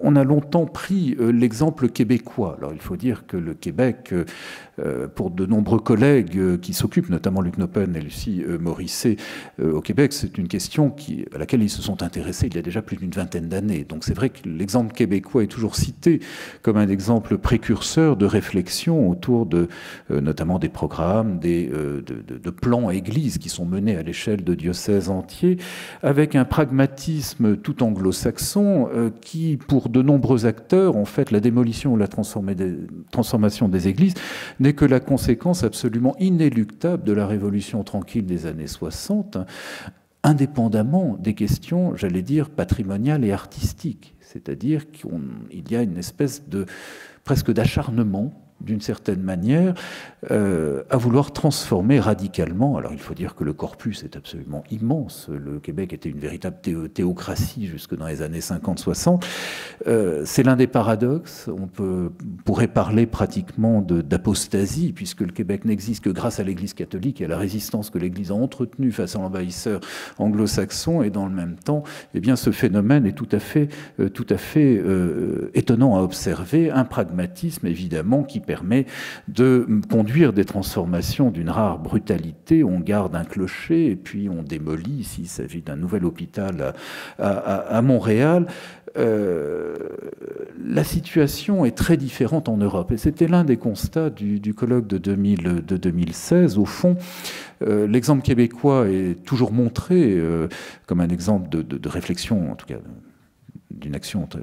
on a longtemps pris l'exemple québécois. Alors il faut dire que le Québec, pour de nombreux collègues qui s'occupent, notamment Luc Nopen et Lucie Morisset au Québec, c'est une question à laquelle ils se sont intéressés il y a déjà plus d'une vingtaine d'années. Donc c'est vrai que l'exemple québécois est toujours cité comme un exemple précurseur de réflexion autour de, notamment des programmes, de plans églises qui sont menés à l'échelle de diocèses entiers, avec un pragmatisme tout anglo-saxon qui, pour de nombreux acteurs, en fait, la démolition ou la transformation des églises n'est que la conséquence absolument inéluctable de la révolution tranquille des années 60, indépendamment des questions, j'allais dire, patrimoniales et artistiques. C'est-à-dire qu'il y a une espèce de presque d'acharnement, d'une certaine manière, à vouloir transformer radicalement. Alors il faut dire que le corpus est absolument immense. Le Québec était une véritable théocratie jusque dans les années 50-60. C'est l'un des paradoxes. On pourrait parler pratiquement d'apostasie, puisque le Québec n'existe que grâce à l'Église catholique et à la résistance que l'Église a entretenue face à l'envahisseur anglo-saxon. Et dans le même temps, eh bien, ce phénomène est tout à fait étonnant à observer. Un pragmatisme, évidemment, qui permet de conduire des transformations d'une rare brutalité. On garde un clocher et puis on démolit. Ici, il s'agit d'un nouvel hôpital à Montréal. La situation est très différente en Europe. Et c'était l'un des constats du colloque de 2016. Au fond, l'exemple québécois est toujours montré comme un exemple de réflexion, en tout cas d'une action très...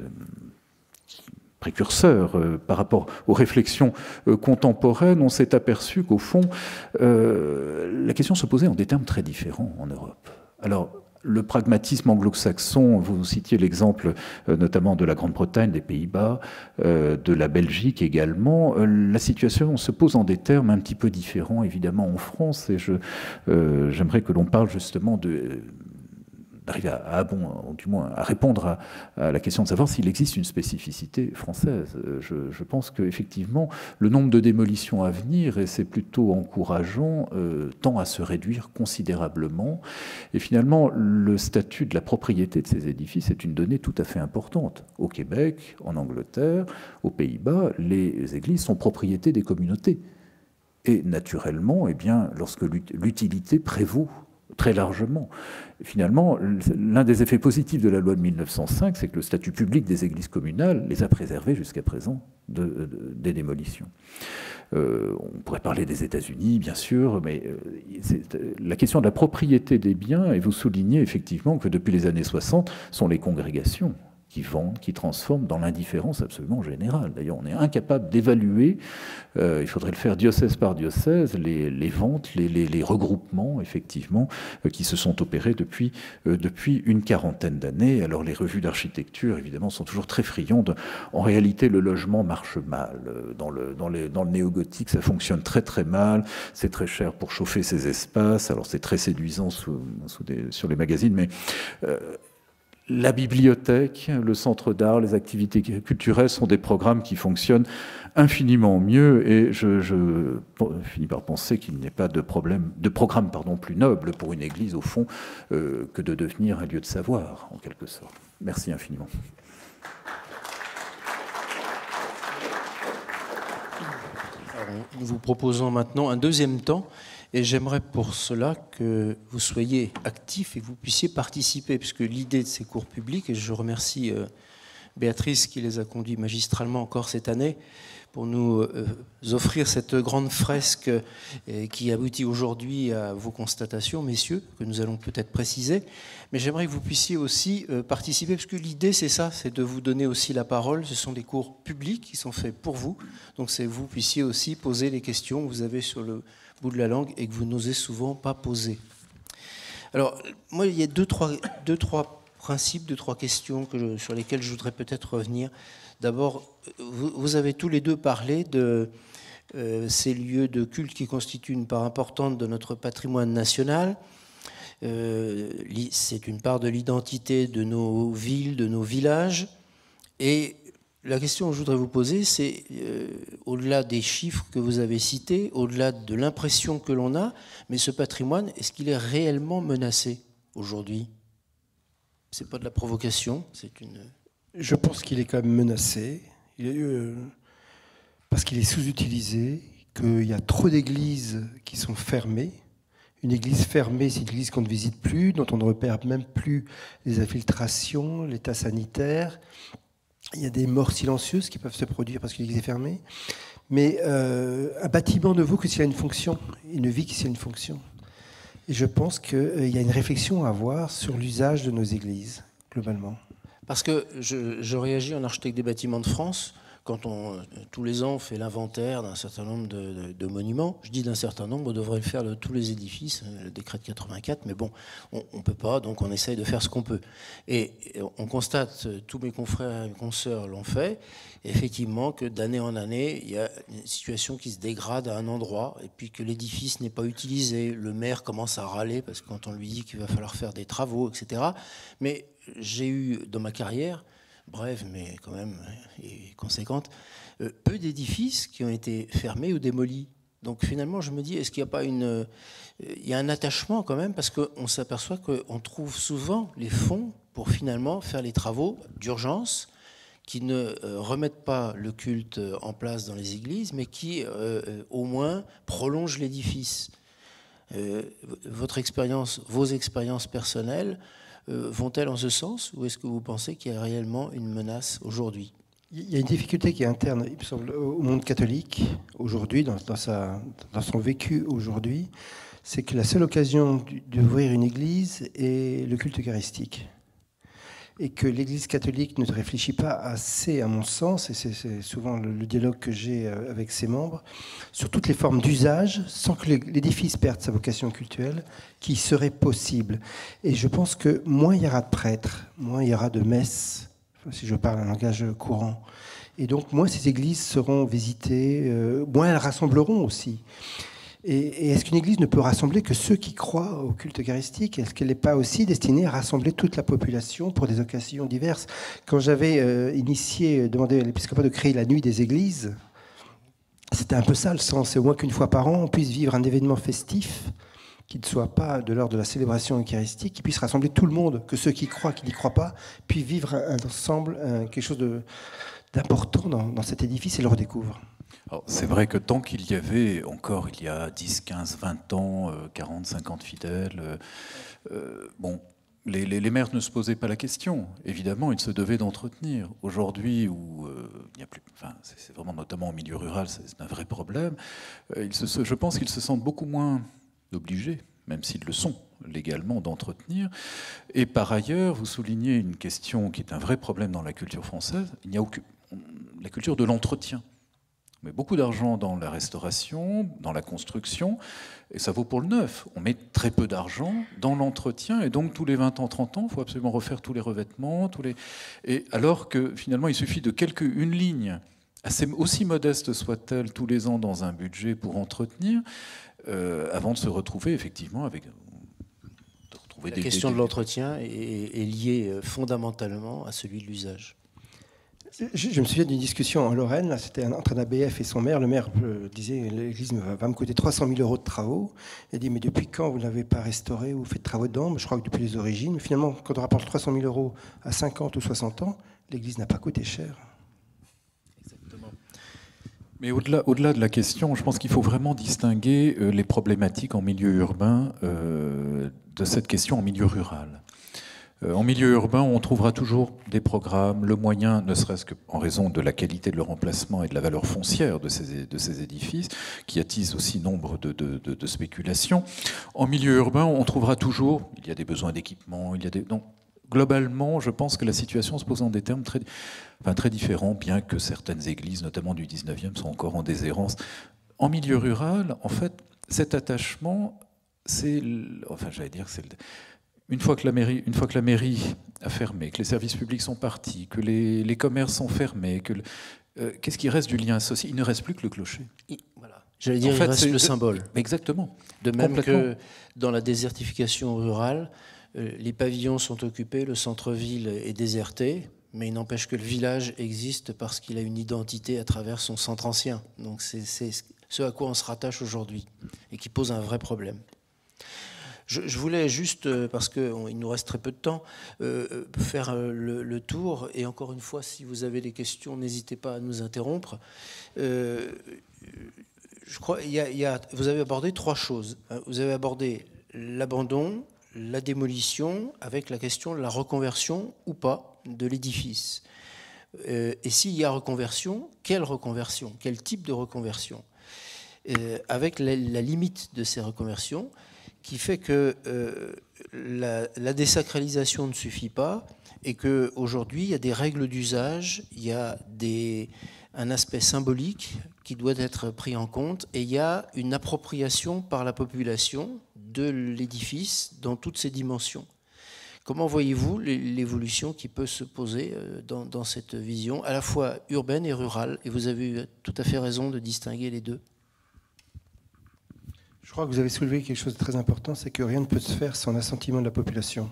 précurseur par rapport aux réflexions contemporaines. On s'est aperçu qu'au fond, la question se posait en des termes très différents en Europe. Alors, le pragmatisme anglo-saxon, vous citiez l'exemple notamment de la Grande-Bretagne, des Pays-Bas, de la Belgique également. La situation se pose en des termes un petit peu différents, évidemment, en France. Et j'aimerais que l'on parle justement d'arriver à répondre à la question de savoir s'il existe une spécificité française. Je pense qu'effectivement, le nombre de démolitions à venir, et c'est plutôt encourageant, tend à se réduire considérablement. Et finalement, le statut de la propriété de ces édifices est une donnée tout à fait importante. Au Québec, en Angleterre, aux Pays-Bas, les églises sont propriété des communautés. Et naturellement, eh bien, lorsque l'utilité prévaut, très largement. Finalement, l'un des effets positifs de la loi de 1905, c'est que le statut public des églises communales les a préservées jusqu'à présent des démolitions. On pourrait parler des États-Unis, bien sûr, mais la question de la propriété des biens, et vous soulignez effectivement que depuis les années 60, sont les congrégations qui vendent, qui transforment dans l'indifférence absolument générale. D'ailleurs, on est incapable d'évaluer, il faudrait le faire diocèse par diocèse, les ventes, les regroupements, effectivement, qui se sont opérés depuis une quarantaine d'années. Alors, les revues d'architecture, évidemment, sont toujours très friandes. En réalité, le logement marche mal. Dans le néo-gothique, ça fonctionne très, très mal. C'est très cher pour chauffer ces espaces. Alors, c'est très séduisant sur les magazines, mais... la bibliothèque, le centre d'art, les activités culturelles sont des programmes qui fonctionnent infiniment mieux, et je finis par penser qu'il n'est pas de programme plus noble pour une église, au fond, que de devenir un lieu de savoir, en quelque sorte. Merci infiniment. Nous vous proposons maintenant un deuxième temps et j'aimerais pour cela que vous soyez actifs et que vous puissiez participer, puisque l'idée de ces cours publics, et je remercie Béatrice qui les a conduits magistralement encore cette année, pour nous offrir cette grande fresque qui aboutit aujourd'hui à vos constatations, messieurs, que nous allons peut-être préciser. Mais j'aimerais que vous puissiez aussi participer, parce que l'idée, c'est ça, c'est de vous donner aussi la parole. Ce sont des cours publics qui sont faits pour vous. Donc, c'est que vous puissiez aussi poser les questions que vous avez sur le bout de la langue et que vous n'osez souvent pas poser. Alors, moi, il y a deux, trois principes, deux, trois questions que sur lesquelles je voudrais peut-être revenir. D'abord, vous avez tous les deux parlé de ces lieux de culte qui constituent une part importante de notre patrimoine national. C'est une part de l'identité de nos villes, de nos villages. Et la question que je voudrais vous poser, c'est au-delà des chiffres que vous avez cités, au-delà de l'impression que l'on a, mais ce patrimoine, est-ce qu'il est réellement menacé aujourd'hui? C'est pas de la provocation, c'est une... Je pense qu'il est quand même menacé, parce qu'il est sous-utilisé, qu'il y a trop d'églises qui sont fermées. Une église fermée, c'est une église qu'on ne visite plus, dont on ne repère même plus les infiltrations, l'état sanitaire. Il y a des morts silencieuses qui peuvent se produire parce que l'église est fermée. Mais un bâtiment ne vaut que s'il a une fonction, il ne vit que s'il a une fonction. Et je pense qu'il y a une réflexion à avoir sur l'usage de nos églises, globalement. Parce que je réagis en architecte des bâtiments de France, quand on, tous les ans, on fait l'inventaire d'un certain nombre de monuments. Je dis d'un certain nombre, on devrait le faire de tous les édifices, le décret de 84, mais bon, on ne peut pas, donc on essaye de faire ce qu'on peut. Et on constate, tous mes confrères et mes consoeurs l'ont fait, effectivement, que d'année en année, il y a une situation qui se dégrade à un endroit, et puis que l'édifice n'est pas utilisé. Le maire commence à râler, parce que quand on lui dit qu'il va falloir faire des travaux, etc. Mais j'ai eu, dans ma carrière, bref, mais quand même conséquente, peu d'édifices qui ont été fermés ou démolis. Donc finalement, je me dis, est-ce qu'il n'y a pas une... Il y a un attachement quand même, parce qu'on s'aperçoit qu'on trouve souvent les fonds pour finalement faire les travaux d'urgence, qui ne remettent pas le culte en place dans les églises, mais qui au moins prolongent l'édifice. Votre expérience, vos expériences personnelles, vont-elles en ce sens, ou est-ce que vous pensez qu'il y a réellement une menace aujourd'hui? Il y a une difficulté qui est interne, il me semble, au monde catholique aujourd'hui, dans son vécu aujourd'hui, c'est que la seule occasion d'ouvrir une église est le culte eucharistique. Et que l'église catholique ne réfléchit pas assez, à mon sens, et c'est souvent le dialogue que j'ai avec ses membres, sur toutes les formes d'usage, sans que l'édifice perde sa vocation cultuelle, qui serait possible. Et je pense que moins il y aura de prêtres, moins il y aura de messes, si je parle un langage courant, et donc moins ces églises seront visitées, moins elles rassembleront aussi. Et est-ce qu'une église ne peut rassembler que ceux qui croient au culte eucharistique? Est-ce qu'elle n'est pas aussi destinée à rassembler toute la population pour des occasions diverses? Quand j'avais demandé à l'épiscopat de créer la nuit des églises, c'était un peu ça le sens. C'est au moins qu'une fois par an, on puisse vivre un événement festif qui ne soit pas de l'ordre de la célébration eucharistique, qui puisse rassembler tout le monde, que ceux qui croient, qui n'y croient pas, puissent vivre ensemble quelque chose d'important dans cet édifice et le redécouvrent. C'est vrai que tant qu'il y avait encore, il y a 10, 15, 20 ans, 40, 50 fidèles, bon, les maires ne se posaient pas la question. Évidemment, ils se devaient d'entretenir. Aujourd'hui, où il n'y a plus, enfin, c'est vraiment notamment au milieu rural, c'est un vrai problème. Je pense qu'ils se sentent beaucoup moins obligés, même s'ils le sont légalement, d'entretenir. Et par ailleurs, vous soulignez une question qui est un vrai problème dans la culture française. Il n'y a aucune, la culture de l'entretien. On met beaucoup d'argent dans la restauration, dans la construction, et ça vaut pour le neuf. On met très peu d'argent dans l'entretien, et donc tous les 20 ans, 30 ans, il faut absolument refaire tous les revêtements, Et alors que finalement, il suffit de une ligne, aussi modeste soit-elle, tous les ans dans un budget pour entretenir, avant de se retrouver effectivement avec... La question de l'entretien est liée fondamentalement à celui de l'usage. Je me souviens d'une discussion en Lorraine, c'était entre un ABF et son maire. Le maire disait, l'église va me coûter 300 000 € de travaux. Il a dit, mais depuis quand vous ne l'avez pas restaurée ou fait de travaux dedans? Je crois que depuis les origines. Mais finalement, quand on rapporte 300 000 € à 50 ou 60 ans, l'église n'a pas coûté cher. Mais au-delà de la question, je pense qu'il faut vraiment distinguer les problématiques en milieu urbain de cette question en milieu rural. En milieu urbain, on trouvera toujours des programmes, le moyen, ne serait-ce qu'en raison de la qualité de leur emplacement et de la valeur foncière de ces édifices, qui attisent aussi nombre de spéculations. En milieu urbain, on trouvera toujours, il y a des besoins d'équipement, il y a des... Donc, globalement, je pense que la situation se pose en des termes très différents, bien que certaines églises, notamment du 19e, sont encore en déshérence. En milieu rural, en fait, cet attachement, c'est... Enfin, j'allais dire que c'est... Une fois que la mairie a fermé, que les services publics sont partis, que les commerces sont fermés, qu'est-ce qui reste du lien associé? Il ne reste plus que le clocher. Voilà. J'allais dire, en fait, il reste le symbole. Exactement. De même que dans la désertification rurale, les pavillons sont occupés, le centre-ville est déserté, mais il n'empêche que le village existe parce qu'il a une identité à travers son centre ancien. Donc c'est ce à quoi on se rattache aujourd'hui et qui pose un vrai problème. Je voulais juste, parce qu'il nous reste très peu de temps, faire le tour. Et encore une fois, si vous avez des questions, n'hésitez pas à nous interrompre. Je crois, vous avez abordé trois choses. Vous avez abordé l'abandon, la démolition, avec la question de la reconversion ou pas de l'édifice. Et s'il y a reconversion, quelle reconversion? Quel type de reconversion? Avec la limite de ces reconversions, qui fait que la désacralisation ne suffit pas et qu'aujourd'hui, il y a des règles d'usage, il y a un aspect symbolique qui doit être pris en compte et il y a une appropriation par la population de l'édifice dans toutes ses dimensions. Comment voyez-vous l'évolution qui peut se poser dans cette vision, à la fois urbaine et rurale? Et vous avez eu tout à fait raison de distinguer les deux. Je crois que vous avez soulevé quelque chose de très important, c'est que rien ne peut se faire sans l'assentiment de la population.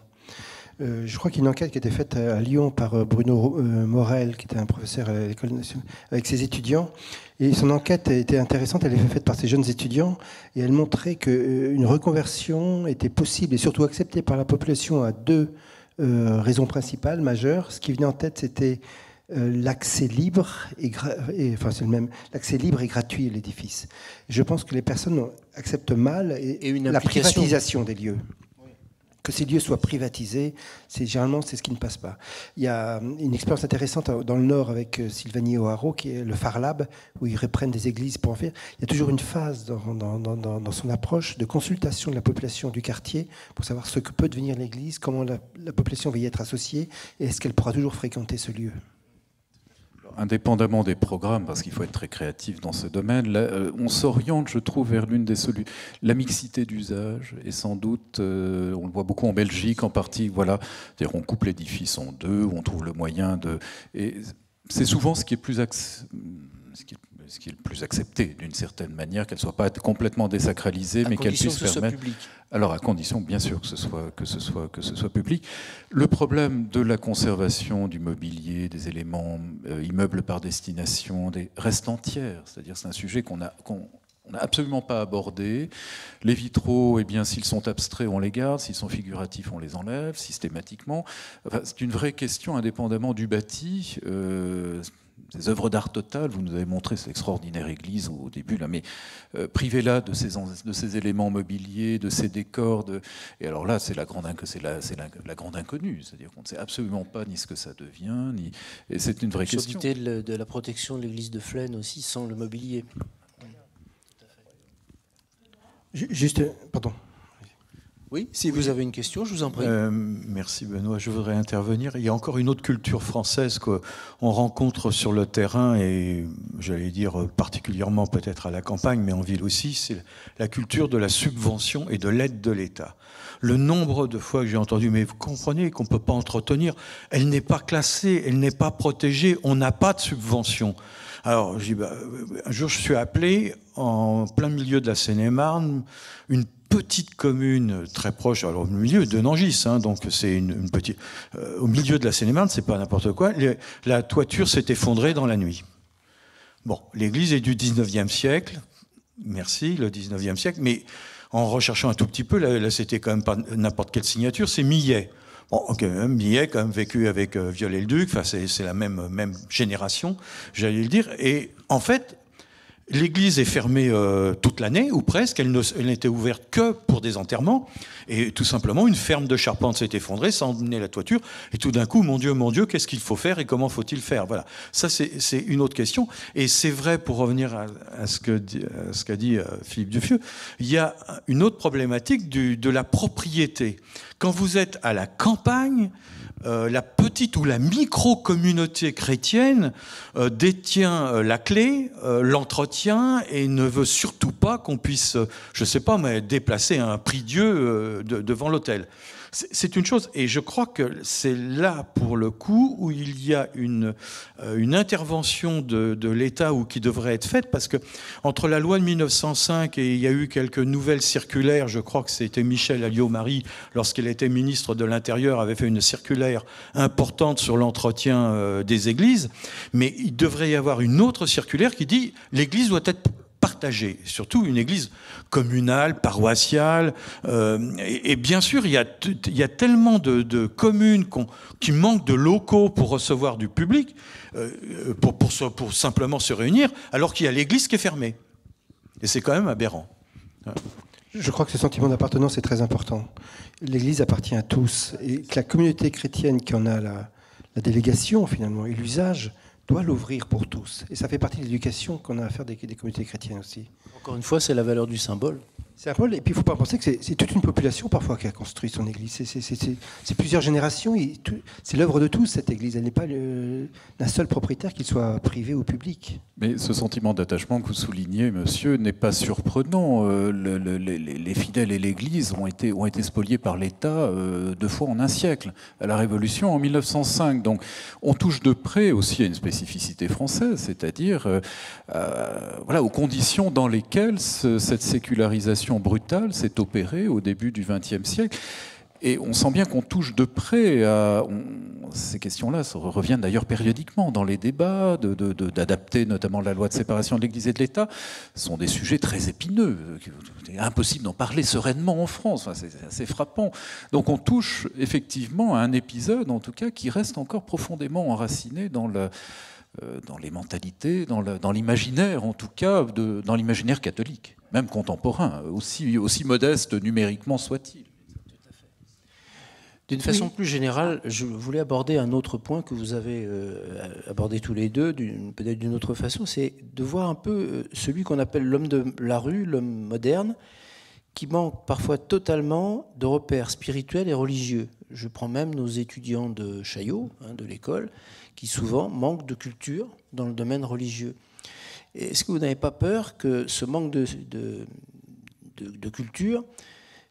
Je crois qu'il y a une enquête qui a été faite à Lyon par Bruno Morel, qui était un professeur à l'École nationale, avec ses étudiants. Et son enquête était intéressante, elle était faite par ses jeunes étudiants, et elle montrait qu'une reconversion était possible et surtout acceptée par la population à deux raisons principales, majeures. Ce qui venait en tête, c'était l'accès libre et gratuit à l'édifice. Je pense que les personnes acceptent mal la privatisation des lieux. Oui. Que ces lieux soient privatisés, généralement, c'est ce qui ne passe pas. Il y a une expérience intéressante dans le Nord avec Sylvanie O'Haraud, qui est le Far Lab, où ils reprennent des églises pour en faire. Il y a toujours une phase dans son approche de consultation de la population du quartier pour savoir ce que peut devenir l'église, comment la population va y être associée et est-ce qu'elle pourra toujours fréquenter ce lieu. Indépendamment des programmes, parce qu'il faut être très créatif dans ce domaine, là, on s'oriente, je trouve, vers l'une des solutions. La mixité d'usage est sans doute, on le voit beaucoup en Belgique, en partie, voilà, c'est-à-dire on coupe l'édifice en deux, on trouve le moyen de... Et c'est souvent ce qui est ce qui est le plus accepté, d'une certaine manière, qu'elle ne soit pas complètement désacralisée, mais qu'elle puisse permettre... Alors, à condition, bien sûr, que ce soit public. Le problème de la conservation du mobilier, des éléments immeubles par destination, reste entière. C'est-à-dire, c'est un sujet qu'on n'a absolument pas abordé. Les vitraux, eh bien, s'ils sont abstraits, on les garde. S'ils sont figuratifs, on les enlève systématiquement. Enfin, c'est une vraie question, indépendamment du bâti. Ces œuvres d'art totales, vous nous avez montré cette extraordinaire église au début, là, mais privez-la de ces éléments mobiliers, de ces décors. Et alors là, c'est la grande inconnue, c'est-à-dire qu'on ne sait absolument pas ni ce que ça devient, ni... Et c'est une vraie question. De la protection de l'église de Flaine aussi, sans le mobilier. Juste, pardon. Oui, si vous avez une question, je vous en prie. Merci Benoît, je voudrais intervenir. Il y a encore une autre culture française qu'on rencontre sur le terrain et j'allais dire particulièrement peut-être à la campagne, mais en ville aussi, c'est la culture de la subvention et de l'aide de l'État. Le nombre de fois que j'ai entendu, mais vous comprenez qu'on ne peut pas entretenir, elle n'est pas classée, elle n'est pas protégée, on n'a pas de subvention. Alors, je dis, bah, un jour je suis appelé en plein milieu de la Seine-et-Marne, une petite commune très proche, alors au milieu de Nangis, hein, donc c'est une petite... au milieu de la Seine-et-Marne, c'est pas n'importe quoi, la toiture s'est effondrée dans la nuit. Bon, l'église est du 19e siècle, merci, le 19e siècle, mais en recherchant un tout petit peu, là c'était quand même pas n'importe quelle signature, c'est Millet. Bon, okay, Millet, quand même vécu avec Viollet-le-Duc, c'est la même génération, j'allais le dire, et en fait... L'église est fermée toute l'année, ou presque. Elle n'était ouverte que pour des enterrements. Et tout simplement, une ferme de charpente s'est effondrée, ça a emmené la toiture. Et tout d'un coup, mon Dieu, qu'est-ce qu'il faut faire et comment faut-il faire? Voilà. Ça, c'est une autre question. Et c'est vrai, pour revenir à ce qu'a dit Philippe Dufieux, il y a une autre problématique de la propriété. Quand vous êtes à la campagne, la petite ou la micro-communauté chrétienne détient la clé, l'entretien, et ne veut surtout pas qu'on puisse, je ne sais pas, mais déplacer un prie-dieu devant l'autel. C'est une chose, et je crois que c'est là, pour le coup, où il y a une intervention de l'État ou qui devrait être faite, parce que entre la loi de 1905 et il y a eu quelques nouvelles circulaires, je crois que c'était Michel Alliot-Marie, lorsqu'il était ministre de l'Intérieur, avait fait une circulaire importante sur l'entretien des églises, mais il devrait y avoir une autre circulaire qui dit « l'église doit être partagée », surtout une église communale, paroissiale, et bien sûr il y a tellement de communes qui manquent de locaux pour recevoir du public, pour simplement se réunir, alors qu'il y a l'église qui est fermée. Et c'est quand même aberrant. Je crois que ce sentiment d'appartenance est très important. L'église appartient à tous, et que la communauté chrétienne qui en a la délégation finalement, et l'usage, doit l'ouvrir pour tous. Et ça fait partie de l'éducation qu'on a à faire des communautés chrétiennes aussi. Encore une fois, c'est la valeur du symbole. C'est un symbole, et puis il ne faut pas penser que c'est toute une population parfois qui a construit son église. C'est plusieurs générations, c'est l'œuvre de tous cette église. Elle n'est pas la seule propriétaire, qu'il soit privé ou public. Mais ce sentiment d'attachement que vous soulignez, monsieur, n'est pas surprenant. Les fidèles et l'église ont été spoliés par l'État 2 fois en un siècle, à la Révolution en 1905. Donc on touche de près aussi à une spécificité française, c'est-à-dire aux conditions dans lesquelles cette sécularisation brutale s'est opérée au début du XXe siècle. Et on sent bien qu'on touche de près à... Ces questions-là reviennent d'ailleurs périodiquement dans les débats, d'adapter notamment la loi de séparation de l'Église et de l'État. Ce sont des sujets très épineux. C'est impossible d'en parler sereinement en France. Enfin, c'est assez frappant. Donc on touche effectivement à un épisode, en tout cas, qui reste encore profondément enraciné dans les mentalités, dans l'imaginaire, en tout cas, dans l'imaginaire catholique, même contemporain, aussi modeste numériquement soit-il. D'une façon plus générale, je voulais aborder un autre point que vous avez abordé tous les deux, peut-être d'une autre façon, c'est de voir un peu celui qu'on appelle l'homme de la rue, l'homme moderne, qui manque parfois totalement de repères spirituels et religieux. Je prends même nos étudiants de Chaillot, de l'école, qui souvent manquent de culture dans le domaine religieux. Est-ce que vous n'avez pas peur que ce manque de culture,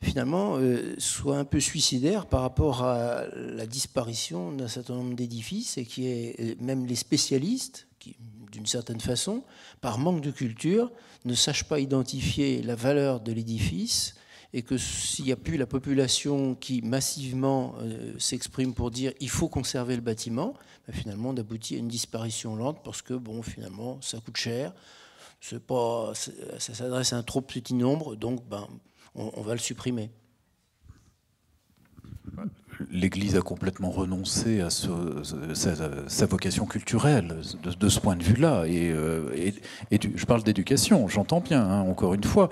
finalement, soit un peu suicidaire par rapport à la disparition d'un certain nombre d'édifices, et qui est même les spécialistes, qui, d'une certaine façon, par manque de culture, ne sachent pas identifier la valeur de l'édifice, et que s'il n'y a plus la population qui massivement s'exprime pour dire il faut conserver le bâtiment, ben finalement on aboutit à une disparition lente parce que bon, finalement ça coûte cher, ça s'adresse à un trop petit nombre, donc ben, on va le supprimer. L'Église a complètement renoncé à sa vocation culturelle de ce point de vue-là. Je parle d'éducation, j'entends bien, encore une fois.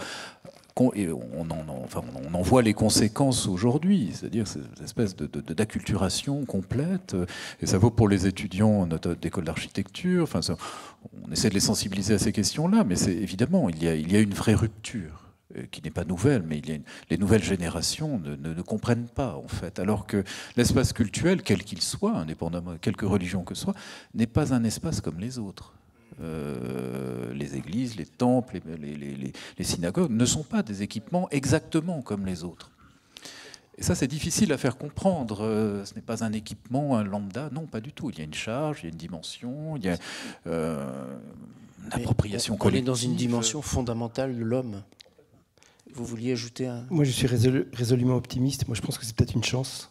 On en voit les conséquences aujourd'hui, c'est-à-dire cette espèce d'acculturation complète, et ça vaut pour les étudiants d'école d'architecture. Enfin, on essaie de les sensibiliser à ces questions-là, mais évidemment, il y a une vraie rupture qui n'est pas nouvelle, mais les nouvelles générations ne comprennent pas, en fait, alors que l'espace cultuel, quel qu'il soit, indépendamment de quelque religion que ce soit, n'est pas un espace comme les autres. Les églises, les temples, les synagogues ne sont pas des équipements exactement comme les autres. Et ça, c'est difficile à faire comprendre. Ce n'est pas un équipement, un lambda, non, pas du tout. Il y a une charge, il y a une dimension, il y a une appropriation collective. On est dans une dimension fondamentale de l'homme. Vous vouliez ajouter un... Moi, je suis résolument optimiste. Moi, je pense que c'est peut-être une chance.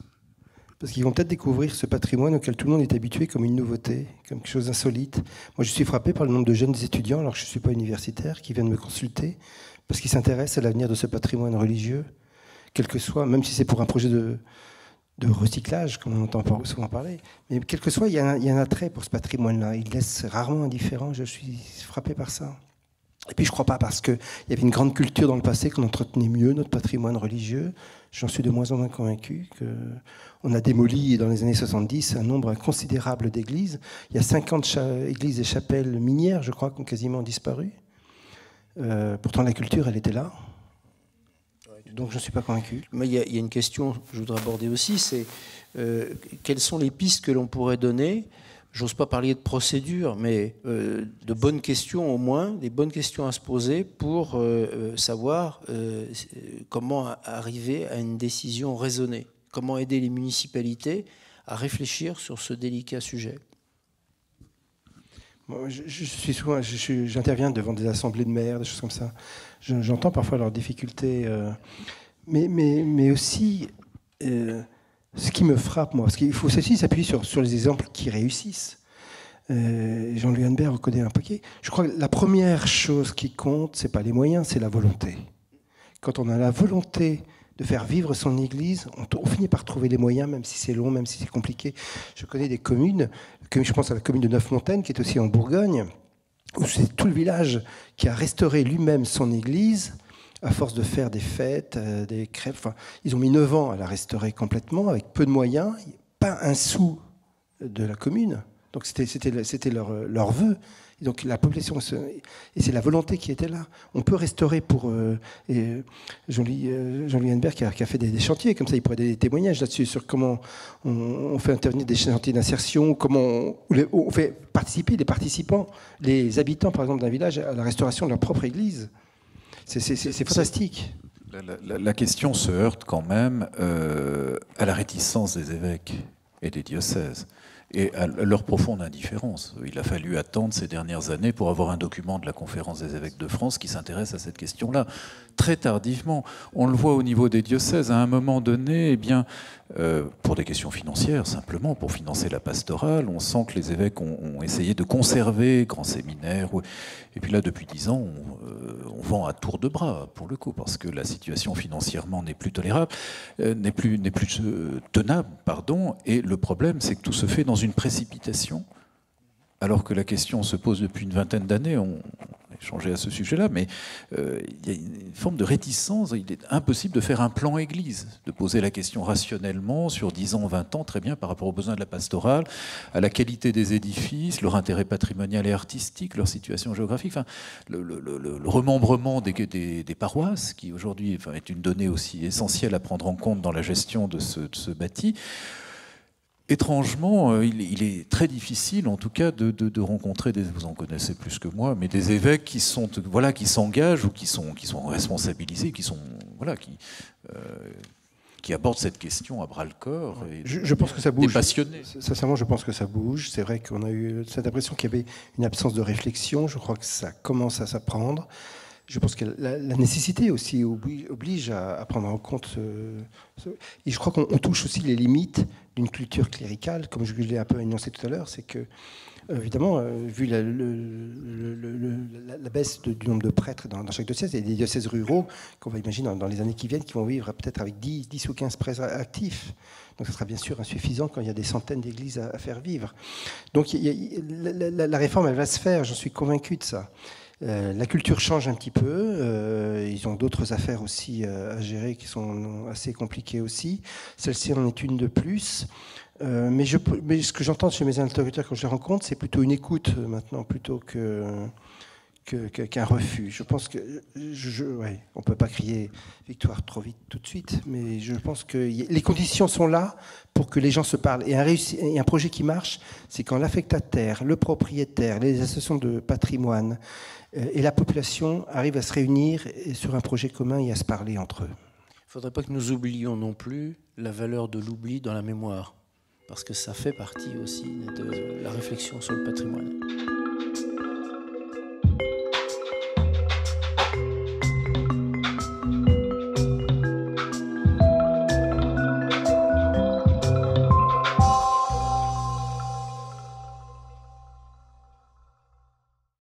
Parce qu'ils vont peut-être découvrir ce patrimoine auquel tout le monde est habitué comme une nouveauté, comme quelque chose d'insolite. Moi, je suis frappé par le nombre de jeunes étudiants, alors que je ne suis pas universitaire, qui viennent me consulter, parce qu'ils s'intéressent à l'avenir de ce patrimoine religieux, quel que soit, même si c'est pour un projet de recyclage, comme on entend souvent parler. Mais quel que soit, il y a un attrait pour ce patrimoine-là. Ils laissent rarement indifférent. Je suis frappé par ça. Et puis je ne crois pas, parce qu'il y avait une grande culture dans le passé qu'on entretenait mieux notre patrimoine religieux. J'en suis de moins en moins convaincu qu'on a démoli dans les années 70 un nombre considérable d'églises. Il y a 50 églises et chapelles minières, je crois, qui ont quasiment disparu. Pourtant la culture, elle était là. Donc je ne suis pas convaincu. Mais il y a une question que je voudrais aborder aussi, c'est quelles sont les pistes que l'on pourrait donner? J'ose pas parler de procédure, mais de bonnes questions au moins, des bonnes questions à se poser pour savoir comment arriver à une décision raisonnée, comment aider les municipalités à réfléchir sur ce délicat sujet. Bon, j'interviens devant des assemblées de maires, des choses comme ça. J'entends parfois leurs difficultés, mais aussi... ce qui me frappe, moi, parce qu'il faut aussi s'appuyer sur les exemples qui réussissent. Jean-Louis Hanbert reconnaît un paquet. Je crois que la première chose qui compte, ce n'est pas les moyens, c'est la volonté. Quand on a la volonté de faire vivre son église, on finit par trouver les moyens, même si c'est long, même si c'est compliqué. Je connais des communes, je pense à la commune de Neufmontaine, qui est aussi en Bourgogne, où c'est tout le village qui a restauré lui-même son église, à force de faire des fêtes, des crêpes. Enfin, ils ont mis 9 ans à la restaurer complètement, avec peu de moyens, pas un sou de la commune. Donc c'était leur vœu. Et donc la population, et c'est la volonté qui était là. On peut restaurer pour... Jean-Louis Hanbert qui a fait des chantiers, comme ça il pourrait donner des témoignages là-dessus, sur comment on fait intervenir des chantiers d'insertion, comment on fait participer les participants, les habitants par exemple d'un village à la restauration de leur propre église. C'est fantastique. La question se heurte quand même à la réticence des évêques et des diocèses et à leur profonde indifférence. Il a fallu attendre ces dernières années pour avoir un document de la Conférence des évêques de France qui s'intéresse à cette question-là. Très tardivement, on le voit au niveau des diocèses, à un moment donné, eh bien, pour des questions financières, simplement, pour financer la pastorale, on sent que les évêques ont essayé de conserver grands séminaires. Et puis là, depuis 10 ans, on vend à tour de bras, pour le coup, parce que la situation financièrement n'est plus tolérable, n'est plus tenable, pardon. Et le problème, c'est que tout se fait dans une précipitation, alors que la question se pose depuis une vingtaine d'années. On a échangé à ce sujet-là, mais il y a une forme de réticence. Il est impossible de faire un plan église, de poser la question rationnellement sur 10 ans, 20 ans, très bien, par rapport aux besoins de la pastorale, à la qualité des édifices, leur intérêt patrimonial et artistique, leur situation géographique, enfin, le remembrement des paroisses, qui aujourd'hui enfin, est une donnée aussi essentielle à prendre en compte dans la gestion de ce bâti. Étrangement, il est très difficile, en tout cas, de rencontrer des, vous en connaissez plus que moi, mais des évêques qui sont, voilà, qui s'engagent ou qui sont responsabilisés, qui sont, voilà, qui abordent cette question à bras-le-corps. Je pense que ça bouge. Des passionnés. Sincèrement, je pense que ça bouge. C'est vrai qu'on a eu cette impression qu'il y avait une absence de réflexion. Je crois que ça commence à s'apprendre. Je pense que la nécessité aussi oblige à prendre en compte. Et je crois qu'on touche aussi les limites d'une culture cléricale, comme je l'ai un peu énoncé tout à l'heure, c'est que, évidemment, vu la baisse du nombre de prêtres dans chaque diocèse, il y a des diocèses ruraux qu'on va imaginer dans les années qui viennent, qui vont vivre peut-être avec 10 ou 15 prêtres actifs. Donc ça sera bien sûr insuffisant quand il y a des centaines d'églises à faire vivre. Donc la réforme, elle va se faire, j'en suis convaincu de ça. La culture change un petit peu, ils ont d'autres affaires aussi à gérer qui sont assez compliquées aussi, celle-ci en est une de plus, mais ce que j'entends chez mes interlocuteurs quand je les rencontre, c'est plutôt une écoute maintenant plutôt qu'un refus. Je pense que, ouais, on ne peut pas crier victoire trop vite tout de suite, mais je pense que les conditions sont là pour que les gens se parlent. Et un projet qui marche, c'est quand l'affectataire, le propriétaire, les associations de patrimoine, et la population arrive à se réunir sur un projet commun et à se parler entre eux. Il ne faudrait pas que nous oublions non plus la valeur de l'oubli dans la mémoire, parce que ça fait partie aussi de la réflexion sur le patrimoine.